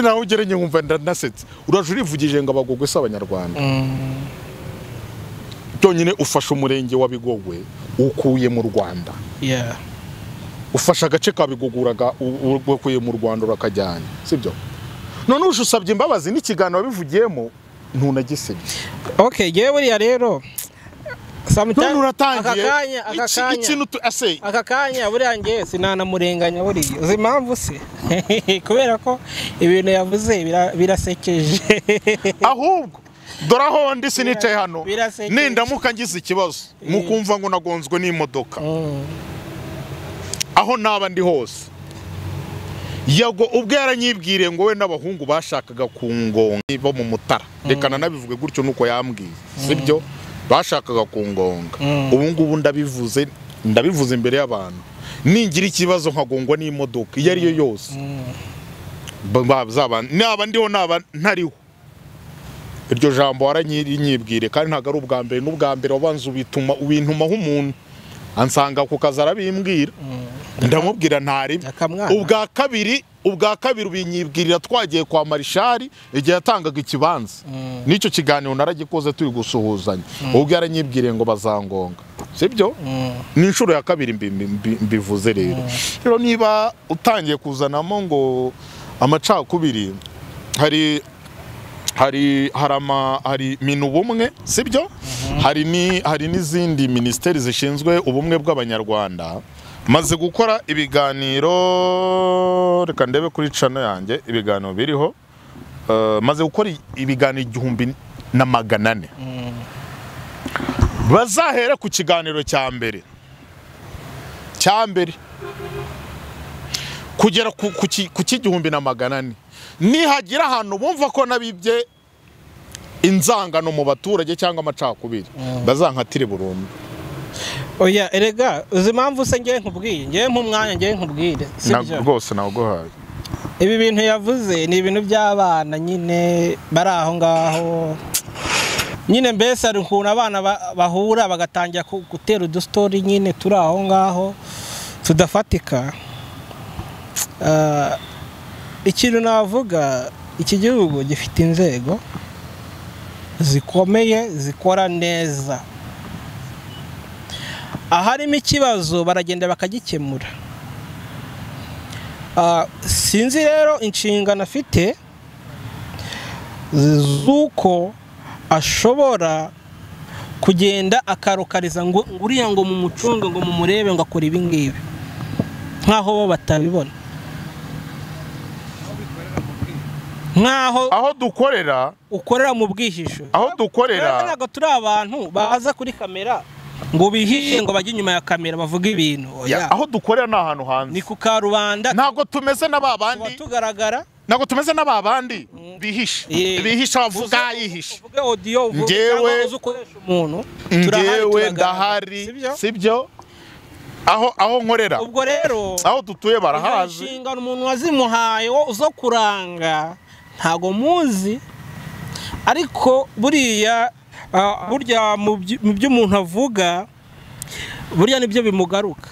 naho ugerenye nkumva ndanasetse urajurivugije ngo abagukwisa abanyarwanda tonyine ufasha umurenge wabigogwe ukuye mu Rwanda yeah ufasha agace kabiguguraga ukuye mu Rwanda urakajyanye sibyo none ushusabye imbabazi n'ikiganiro bivugiyemo ntunagisebye okay yewe ya rero sometimes akakanya akakanya akakanya buryange sinana murenganya buri uzimamvu se kubera ko ibintu yavuze birasekeje ahubwo dora ho ndi sinicaye hano nindamuka ngize ikibazo mukumva ngo nagonzwe n'imodoka aho naba ndi hose yago ubwaranyibwire ngo we n'abahungu bashakaga kungonga bo mu Mutara rekana nabivuge gutyo nuko yambwiye sibyo bashakaga kungonga ubu ngubu ndabivuze ndabivuze imbere y'abantu ningira ikibazo nkagongwa n'imodoka yari yo yose babazaba naba ndiho naba ntariho iryo jambo waranyibwire kandi ntago ari ubwa mbere n'ubwa mbere wabanze ubituma ubintuma h'umuntu ansanga kukazara bimbwira ndamubwira ntari ubwa kabiri ubwa kabiri ubinyibwirira twagiye kwa Marishari igihe yatangaga ikibanza n'icyo kiganiro naragikoze turi gusuhuzanya ubwo yaranyibwire ngo bazangonga sibyo ni inshuro ya kabiri mbivuze rero rero niba utangiye kuzanamo ngo amacakubiri hari hari harama hari minubumwe sibyo hari ni hari n'izindi ministeri zishinzwe ubumwe bw'abanyarwanda maze gukora ibiganiro reka ndebe kuri channel yanjye ibiganiro biriho maze gukora ibiganiro igihumbi na magana ane bazahera ku kiganiro cya mbere cya mbere kugera ku cy'igihumbi na magana ane nihagira ahantu bumva ko nabibye inzangano mu baturage cyangwa amacakubiri bazankatire burundu oya erega uzimamvu se ngiye nkubwiye ngiye nk'umwanya ngiye nkubwire sibyo rwose nawo guhaye ibi bintu yavuze ni ibintu by'abana nyine bari aho ngaho nyine mbese ari nkuna abana bahura bagatangira gutera udu story nyine turi aho ngaho tudafatika ikintu navuga iki gihugu gifite inzego zikomeye zikora neza aharimo ikibazo baragenda bakagikemura sinzi rero inshingano afite zuko ashobora kugenda akarukariza ngo uriya ngo mu mucungo ngo mu murebe ngo akora ibi ngibi nkaho bo batabibona aho dukorera ukorera mu bwihisho aho dukorera ntago turi abantu baza kuri kamera ngo bihiye ngo bajye nyuma ya kamera bavuga ibintu aho dukorera na hantu hanze ni ku Karubanda ntago tumeze nababandi tugaragara ntago tumeze nababandi bihisha bihisha bavuga yihisha uvuga audio ngewe ukoresha umuntu ngewe ndahari sibyo aho aho nkorera ubwo rero aho dutuye barahaje inshingano umuntu wazimuhaye uzo kuranga ntago muzi ariko buriya burya mu by'umuntu avuga buriya nibyo bimugaruka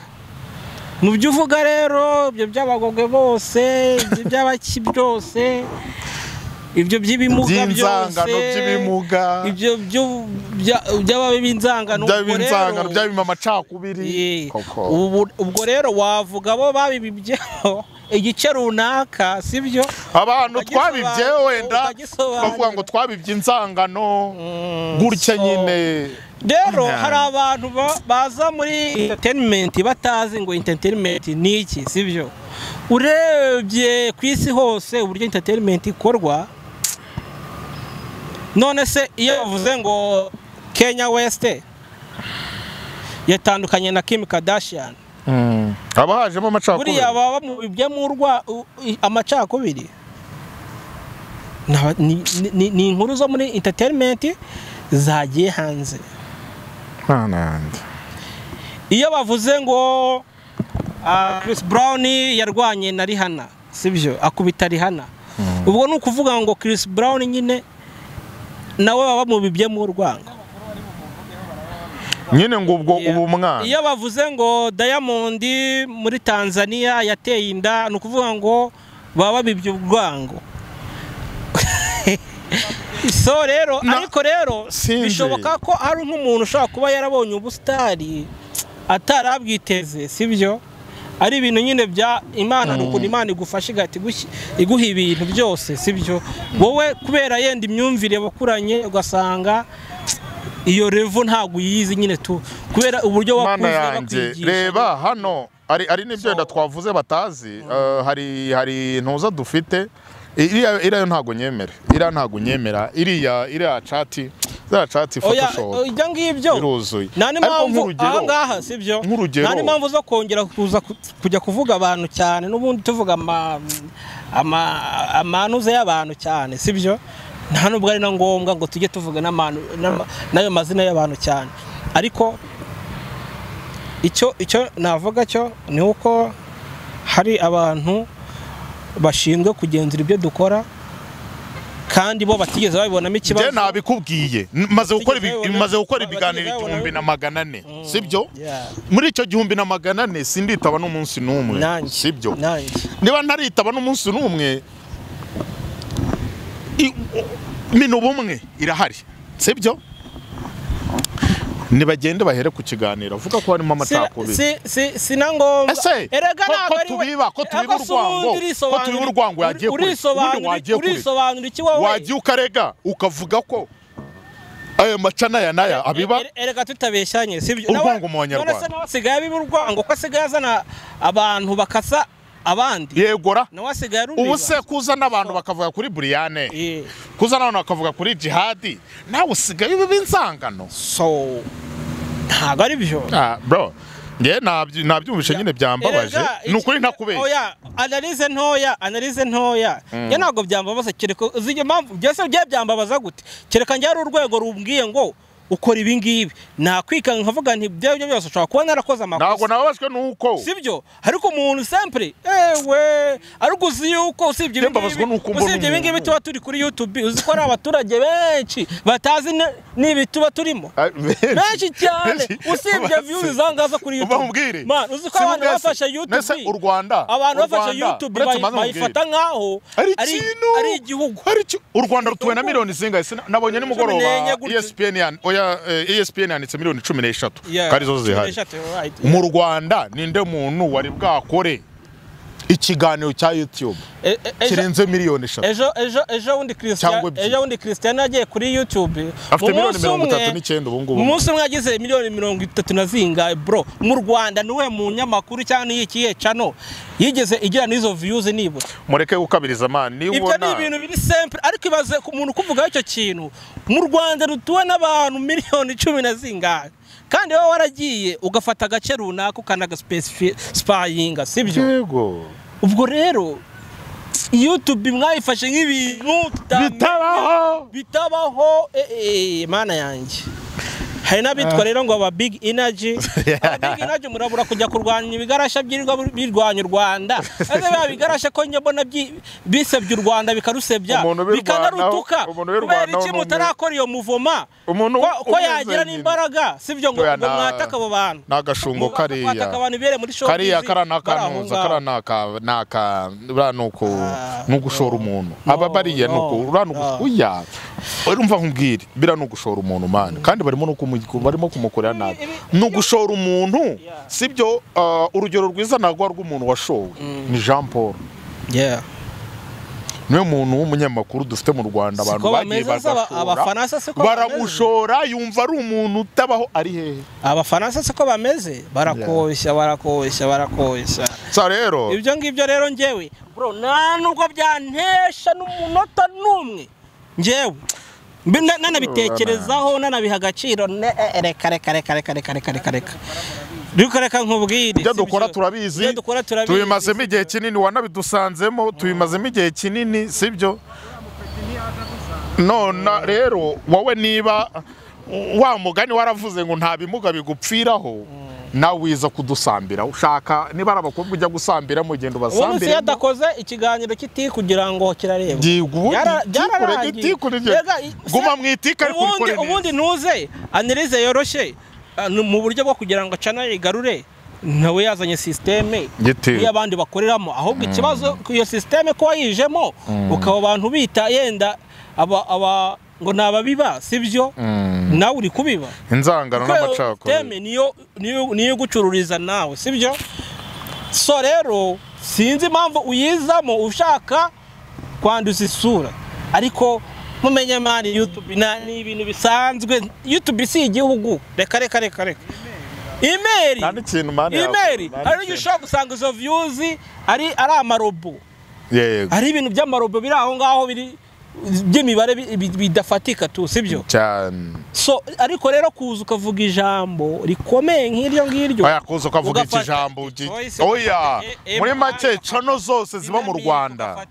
mu byuvuga rero ibyo byabagogwe bose ibyo byabaki byose ibyo byibimuga by'inzangano byibimuga ibyo byo byababe binzangano by'inzangano by'abimama cakubiri ubwo rero wavuga bo babibyao igice runaka sibyo abantu twabibye wenda bavuga ngo twabibye inzangano gutya nyine rero hari abantu baza muri entertainment batazi ngo entertainment niki sibyo urebye kwisi hose uburyo entertainment ikorwa none se iyo bavuze ngo Kenya West yatandukanye na Kim Kardashian abahajemo amacakubiri buriya baba mu byamurwa amacakubiri ni inkuru zo muri entertainment zagiye hanze hanandi iyo bavuze ngo Chris Brown yarwanye na Rihanna sibyo akubita Rihanna ubwo nukuvuga ngo Chris Brown nyine nawe baba mu byamurwanga nyine ngo ubwo ubumwana iyo bavuze ngo Diamond muri Tanzania yateye inda no kuvuga ngo baba bibyo bwango so rero ariko rero bishoboka ko ari nk'umuntu ushaka kuba yarabonye ubustari atarabwiteze sibyo ari ibintu nyine bya Imana n'ukuri Imana igufasha igati iguha ibintu byose sibyo wowe kubera yenda imyumvire bakuranye ugasanga iyo revo ntago yizi nyine tu kubera uburyo wakuze bakwigisha reba hano ari ari nibyo nda twavuze batazi hari hari ntuza dufite iriya irayo ntago nyemera ira ntago nyemera iriya iriya chati za chati photoshop ijya ngibyo nani mpamvu angaha sibyo nani mpamvu zo kongera kuza kujya kuvuga abantu cyane nubundi tuvuga ama amanuze y'abantu cyane sibyo nta nubwo ari ngombwa ngo tujye tuvuga n'abantu nayo mazina y'abantu cyane ariko icyo icyo navuga cyo ni uko hari abantu bashinzwe kugenzura ibyo dukora kandi bo batigeze babibonamo ikibazo je nabikubwiye maze gukora maze gukora ibiganiro igihumbi na magana ane sibyo muri icyo gihumbi na magana ane sinditaba n'umunsi n'umwe sibyo niba ntaritaba n'umunsi n'umwe mino bumwe irahari sibyo nibagende bahere ku kiganiro avuga ko harimo amatakubiri si si sinango erega nago ari tubiba ko tubiba urwango ko tubiba urwango yagiye kuri urisobanura iki wowe wagiye ukarega ukavuga ko ayo macana ya naya abiba erega tutabeshyanye sibyo urwango mu Banyarwanda none se nabasigaye biburwango ko asigazana abantu bakasa abandi yegora ubuse kuza n'abantu bakavuga kuri Briane kuza n'abantu bakavuga kuri Jihadi nawe usigaye bibinsangano so ntago ari byo ah bro nge nabyumvishe nyine byambabaje nukuri ntakubeye oya analyze ntoya analyze ntoya nge ntago byambabaza kereko zige mpamvu byose bya byambabaza gute kereka nge ari urwego rumbwiye ngo ukora ibi ngibi nakwika nkavuga nti byo byo byose ushaka kubona narakoze amakosa nago nababashwe nuko sibyo ariko umuntu sempre ewe ariko uzi yuko usibye ibi ngibi tuba turi kuri YouTube uzikora abaturage benshi batazi nibi tuba turimo benshi cyane usibye views zangaza kuri YouTube man uziko abantu bafasha YouTube nese u Rwanda abantu bafasha YouTube bayifata nkaho ari ari igihugu u Rwanda rutuwe na miliyoni zinga nabonye ni mugoroba E S P N E S P N yanditse miliyoni cumi n'eshatu kandi zo zihari mu Rwanda ninde muntu wari bwakore ikiganiro cya YouTube kirenze miliyoni eshatu ejo ejo ejo wundi Christian ejo wundi Christian yagiye kuri YouTube afite miliyoni mirongo itatu n'icyenda ubu ngubu umunsi umwe yagize miliyoni mirongo itatu na zingahe bro mu Rwanda niwe mu nyamakuru cyane y'ikiye channel yigeze igira n'izo views nibo mureke gukabiriza man ni ubona ibyo ni ibintu biri simple ariko ibaze ku muntu kuvuga icyo kintu mu Rwanda rutuwe n'abantu miliyoni cumi na zingahe kandi wowe waragiye ugafata gace runaka ukanaga spying sibyo yego ubwo rero YouTube mwayifashe nk'ibintu bitabaho bitabaho eh eh mana yanjye hari n'abitwa rero ngo aba big energy big energy murabura kujya kurwanya ibigarasha byirwa birwanya Rwanda ese babigarasha ko nyabona bise by'u Rwanda bikarusebya bikanarutuka bari mutarakora iyo muvoma ko yagira n'imbaraga sibyo ngo mwataka abo bantu nagashungo kariya kariya karanaka muza karanaka naka buranuko nugushora umuntu aba bariye nuko uranuko uya urumva nkubwire biranugushora umuntu mane kandi barimo nuko barimo kumukorera nabi nugushora umuntu sibyo urugero rwiza nagwa rw'umuntu washowe ni Jean Paul yeah niwe muntu w'umunyamakuru dufite mu Rwanda abantu bagiye baragushora yumva ari umuntu utabaho ari hehe abafaransa se ko bameze barakoshya barakoshya barakoshya sa rero ibyo ngibyo rero ngewe bro nanubwo byantesha n'umunota numwe ngewe nanabitekerezaho nanabiha agaciro reka reka reka reka reka reka reka reka dukoreka nkubwire ibyo dukora turabizi tubimazemo igihe kinini wanabidusanzemo tubimazemo igihe kinini sibyo none rero wowe niba wa mugani waravuze ngo nta bimuga bigupfiraho nawe wiza kudusambira ushaka niba arabakobwa ujya gusambira mugendo basambira umuntu yadakoze ikiganiro kiti kugira ngo kirareba guma mwitika ariko ubundi ubundi ntuze anirize yoroshe mu buryo bwo kugira ngo channel igarure nawe yazanye systeme y'abandi bakoreramo ahubwo ikibazo iyo systeme ko yijemo ukaba abantu bita yenda aba aba ngo nababiba sibyo nawe uri kubiba inzangano n'amacako systeme niyo niyo gucururiza nawe sibyo so rero sinzi impamvu uyizamo ushaka kwanduza isura ariko mumenye mari YouTube nani ibintu bisanzwe YouTube si igihugu reka reka reka reka email nani kintu mani email ari ushaka gusanga izo views ari ari amarobo yego ari ibintu by'amarobo biri aho ngaho biri by'imibare bidafatika tu sibyo cyane so ariko rero kuza ukavuga ijambo rikomeye nk'iryo ngiryo aya kuza ukavuga iki jambo oya muri make channel zose ziba mu Rwanda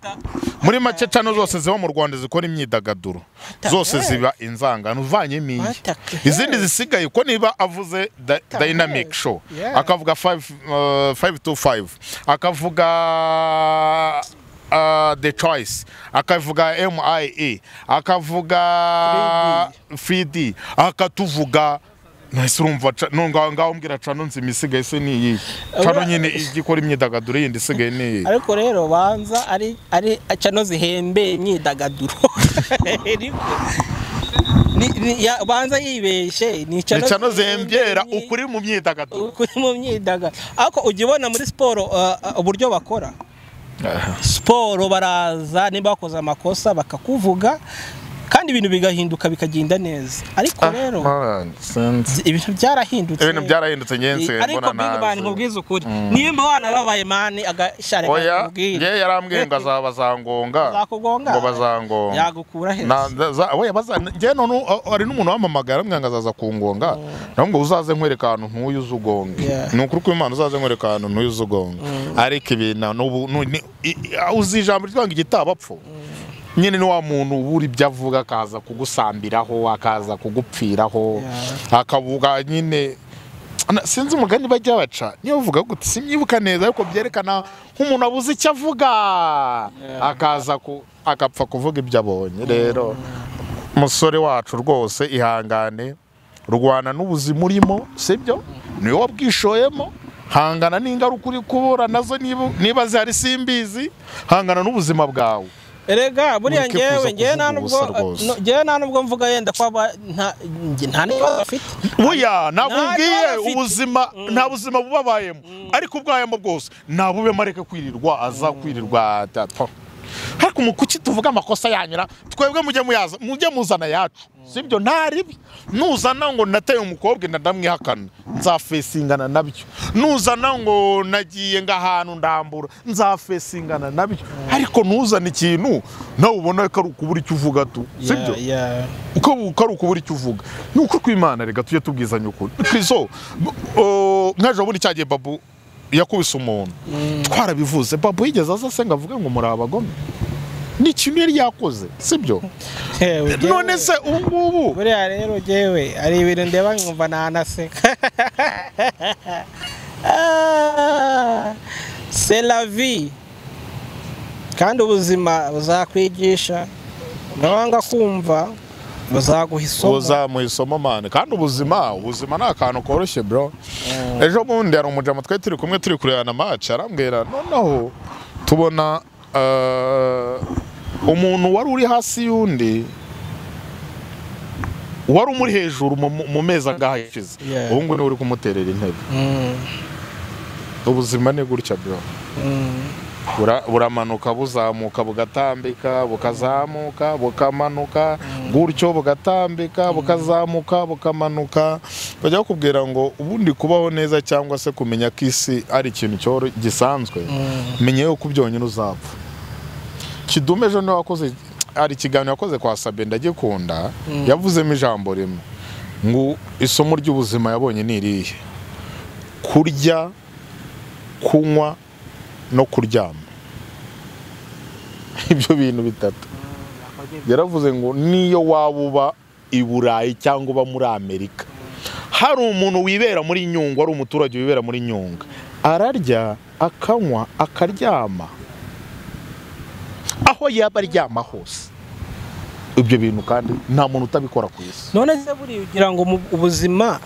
muri make channel zose ziba mu Rwanda zikora imyidagaduro zose ziba inzangano uvanye imiyi izindi zisigaye ko niba avuze Dynamic Show akavuga five two five akavuga Uh, the choice akavuga M I A akavuga three D akatuvuga nasurumva nonga ngaho mbira cano nzimisiga ese niyi cano nyine igikora imyidagaduro yindi sigaye niyi ariko rero banza ari ari cano zihembe imyidagaduro ni ya banza yibeshe ni cano zihembera ukuri mu myidagaduro ukuri mu myidagaduro ako ugibona muri sport uburyo bakora sport baraza niba bakoze amakosa bakakuvuga kandi ibintu bigahinduka bikagenda neza ariko rero ibintu byarahindutse ibintu byarahindutse nyense ariko big man nkubwiza ukuri nimba wana babaye mani agashare nkubwiye nge yarambwiye ngo azabazangonga ngo bazangonga yagukura heza oya bazana nge none ari n'umuntu wamamagara mwanga azaza kungonga nabwo uzaze nkwereka ahantu ntuyu uzugonga n'ukuri ko Imana uzaze nkwereka ahantu ntuyu uzugonga ariko ibintu uzijambo twanga igitabapfu nyene ni wa muntu uburi byavuga akaza kugusambiraho akaza kugupfiraho akavuga nyine sinzi umugani bajya baca niyo uvuga gute simyibuka neza ariko byerekana nk'umuntu abuze icyo avuga akaza akapfa kuvuga ibyo abonye rero musore wacu rwose ihangane rwana n'ubuzimu urimo sibyo niyo wabwishoyemo hangana n'ingaruka uri kubura nazo niba zihari simbizi hangana n'ubuzima bwawe erega buriya ngewe ngewe nanubwo ngewe nanubwo mvuga yenda kwa nta nta niba afite buya nabubwiye ubuzima nta buzima bubabayemo ariko ubwayemo bwose nabube mareke kwirirwa aza kwirirwa tato ariko mukuki tuvuga amakosa yanyura twebwe mujye muyaza mujye muzana yacu sibyo ntaribi nuzana ngo nateye umukobwe ndamwihakana nzafesingana nabyo nuzana ngo nagiye ngahantu ndambura nzafesingana nabyo ariko nuzana ikintu nawe ubona ko kuburi cyuvuga tu sibyo uko uko kuburi cyuvuga nuko kwimana rega tujye tubwizanya uko Kristo nkaje ubundi cyagiye babu yakubise umuntu twarabivuze babu yigeze azasenga avuga ngo muri abagome ni kintu yari yakoze sibyo none se ubu buri rero jewe ari ibintu ndeba nkumva nanaseka c'est la vie kandi ubuzima buzakwigisha ndabanga kumva bazaguhisoma uzamuhisoma mane kandi ubuzima ubuzima nakantu koroshye bro ejo bundi ari umujama twe turi kumwe turi kureyana match arambwira noneho tubona umuntu wari uri hasi yundi wari umuri hejuru mu meza gahishize ubungu ni uri kumuterera intebe ubuzima ne gutya bro buramanuka buzamuka bugatambika bukazamuka bukamanuka gutyo bugatambika bukazamuka bukamanuka bajya kubwira ngo ubundi kubaho neza cyangwa se kumenya kisi ari ikintu cyo gisanzwe menye yo kubyonyine uzapfa kidumeje no wakoze ari kiganiro yakoze kwa Sabe ndagikunda yavuzemo ijambo rimwe ngo isomo ry'ubuzima yabonye niriye kurya kunywa no kuryama ibyo bintu bitatu yaravuze ngo niyo wabuba iburayi cyangwa uba muri Amerika hari umuntu wibera muri Nyungwe ari umuturage wibera muri Nyungwe ararya akanywa akaryama aho yaba aryama hose ibyo bintu kandi nta muntu utabikora ku isi none se buri ugira ngo ubuzima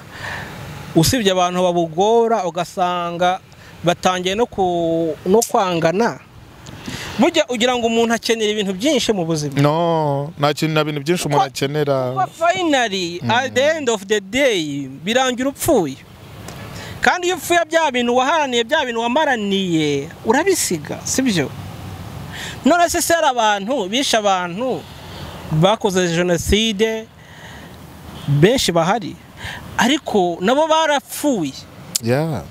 usibye abantu babugora ugasanga batangiye no ku no kwangana burya ugira ngo umuntu akenera ibintu byinshi mu buzima no nakinira ibintu byinshi umuntu akenera finally at the end of the day birangira upfuye kandi iyo upfuye bya bintu waharaniye bya bintu wamaraniye urabisiga sibyo none se se abantu bisha abantu bakoze jenoside benshi bahari ariko nabo barapfuye yeah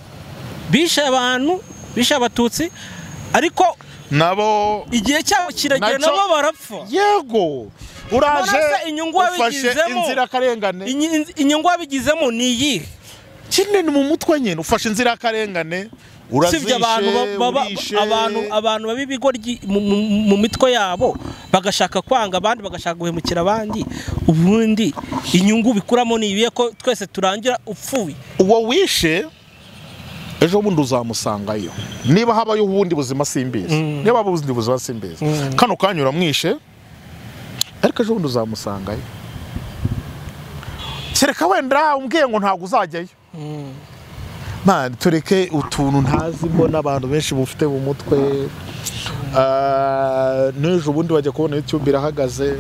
bisha abantu bisha abatutsi ariko nabo igihe cyabo kiragera nabo barapfa yego uraje inyungu wabigizemo inzira karengane inyungu wabigizemo niyi kinene mu mutwe nyene ufashe inzira karengane urazishe abantu abantu abantu babibigoryi mu mitwe yabo bagashaka kwanga abandi bagashaka guhemukira abandi ubundi inyungu bikuramo nibiye ko twese turangira upfuye uwo wishe ejo bundi uzamusangayo niba habayo ubundi buzima simbizi niba babuzi buzima simbizi kano kanyura mwishe ariko ejo bundi uzamusangayo sereka wenda umbwiye ngo ntago uzajyayo man tureke utuntu ntazi mbona abantu benshi bufite mu mutwe eh n'ejo bundi wajya kubona YouTube irahagaze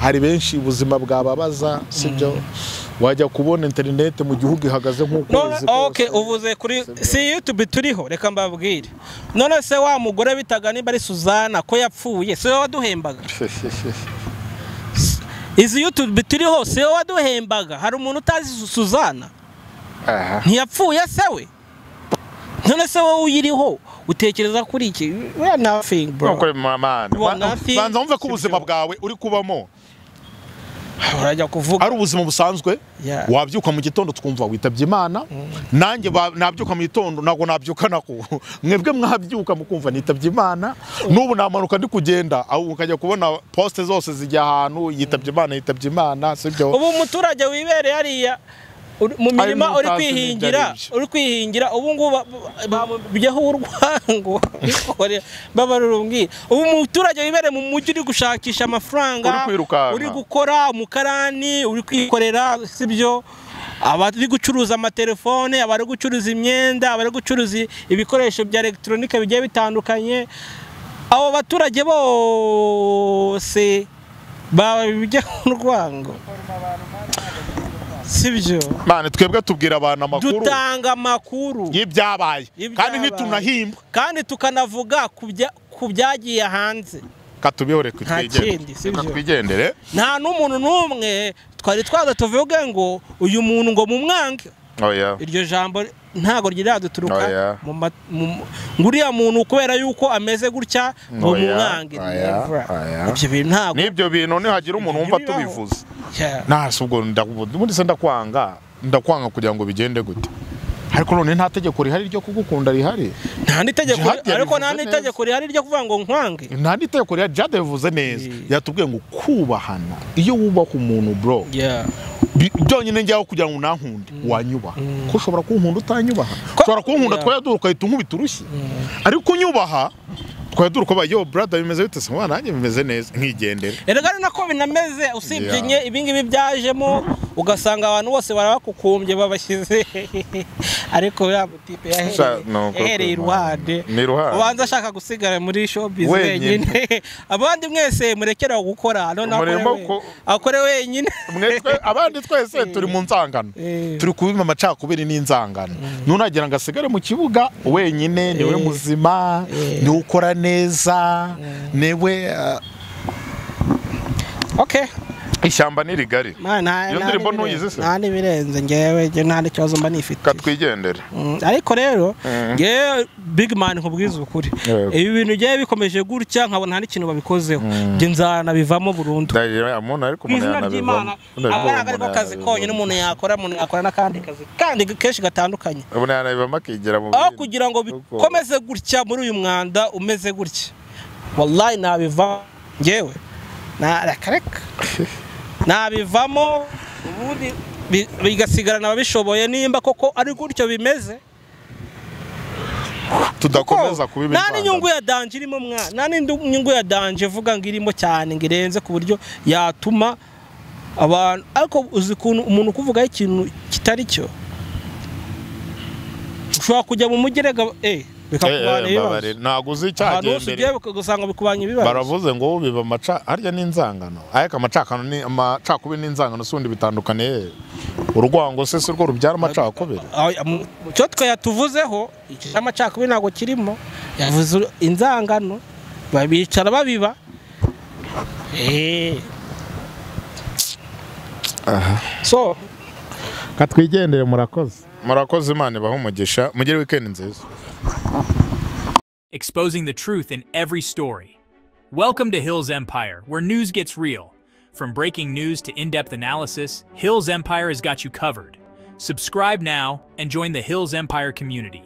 hari benshi ubuzima bwababaza sibyo wajya kubona internet mu gihugu ihagaze nkuko uzi okay uvuze kuri si YouTube turiho reka mbabwire none se wa mugore bitaga nimba ari Suzana ko yapfuye se waduhembaga izi YouTube turiho se waduhembaga hari umuntu utazi Suzana aha ntiyapfuye se we none se wowe uyiriho utekereza kuri iki we nothing bro okay mama banza umve ko ubuzima bwawe uri kubamo urajya kuvuga ari ubuzima busanzwe wabyuka mu gitondo twumva witabye Imana nanjye nabyuka mu gitondo nago nabyuka nako mwebwe mwabyuka mukumva nitabye Imana nubu namanuka ndi kugenda aho ukajya kubona poste zose zijya ahantu yitabye Imana yitabye Imana sibyo ubu muturage wibere yariya mu mirima uri kwihingira uri kwihingira ubu ngubu bijyaho urwango babarurumbwira ubu muturage wibere mu mujyi uri gushakisha amafaranga uri gukora umukarani uri kwikorera sibyo abari gucuruza amatelefone abari gucuruza imyenda abari gucuruza ibikoresho bya electronique bigiye bitandukanye abo baturage bose baba bijyaho urwango sibyo mane twebwe tubwira abantu amakuru dutanga amakuru y'ibyabaye kandi ntitunahimba kandi tukanavuga kubyagiye hanze katubihore kutwigendere nta n'umuntu numwe twari twaza tuvuge ngo uyu muntu ngo mu mwange oya iryo jambo ntago ryiraduturuka mu uriya muntu kubera yuko ameze gutya ngo mu mwange ibyo bintu ntago nibyo bintu nihagira umuntu wumva tubivuze nta subwo ndakubundi se ndakwanga ndakwanga kugira ngo bigende gute ariko none nta tegeko rihari ryo kugukunda rihari nta nitegeko ariko nta nitegeko rihari ryo kuvuga ngo nkwange nta nitegeko rya jade vuze neza yatubwiye ngo kubahana iyo wubaka umuntu bro yeah byonyine njyaho kugira ngo nankunde wanyubaha ko ushobora kunkunda utanyubaha ushobora kunkunda twayaduruka yita nkubiturushye ariko unyubaha twayaduruka bayo brother bimeze bite se mwana nanjye bimeze neza nkigendera eragano nako binameze usibyenye ibingi bibyajemo ugasanga abantu bose barabakukumbye babashyize ariko ya butipe yahereye iruhande ubanza ashaka gusigara muri showbiz wenyine abandi mwese murekera gukora none akore wenyine mwese abandi twese turi mu nzangano turi kubima amacakubiri n'inzangano none agira ngo asigare mu kibuga wenyine ni we muzima ni ukora neza newe okay ishyamba ni rigari yo ndirimbo ntuyize se nta nibirenze ngewe nge nta cyozo mba nifite katwigendera ariko rero nge big man nkubwiza ukuri ibi bintu nge bikomeje gutya nkabona nta nikintu babikozeho nge nzana bivamo burundu ndagera amona ariko munana bivamo abagari ko kazi konye n'umuntu yakora umuntu akora nakandi kazi kandi keshi gatandukanye abona bivamo akigera mu aho kugira ngo bikomeze gutya muri uyu mwanda umeze gutya wallahi nabiva ngewe na rakareka nabivamo ubundi bigasigarana ababishoboye nimba koko ari gutyo bimeze tudakomeza kubimenya nani nyungu ya danje irimo mwana nani nyungu ya danje vuga ngirimo cyane ngirenze ku buryo yatuma abantu ariko uzikuntu umuntu kuvuga ikintu kitari cyo ushobora kujya mu mugerega eh ntago uzi cyagenda baravuze ngo biba amaca harya n'inzangano ariko amacakano ni amacakubiri n'inzangano sundi bitandukane urwango se se rwo rubyara amacakubiri cyo twayatuvuzeho amacakubiri ntago kirimo yavuze inzangano babicara babiba eh aha so katwigendere murakoze murakoze imana bahumugisha mugire weekend nziza. Exposing the truth in every story. Welcome to Hills Empire, where news gets real. From breaking news to in-depth analysis, Hills Empire has got you covered. Subscribe now and join the Hills Empire community.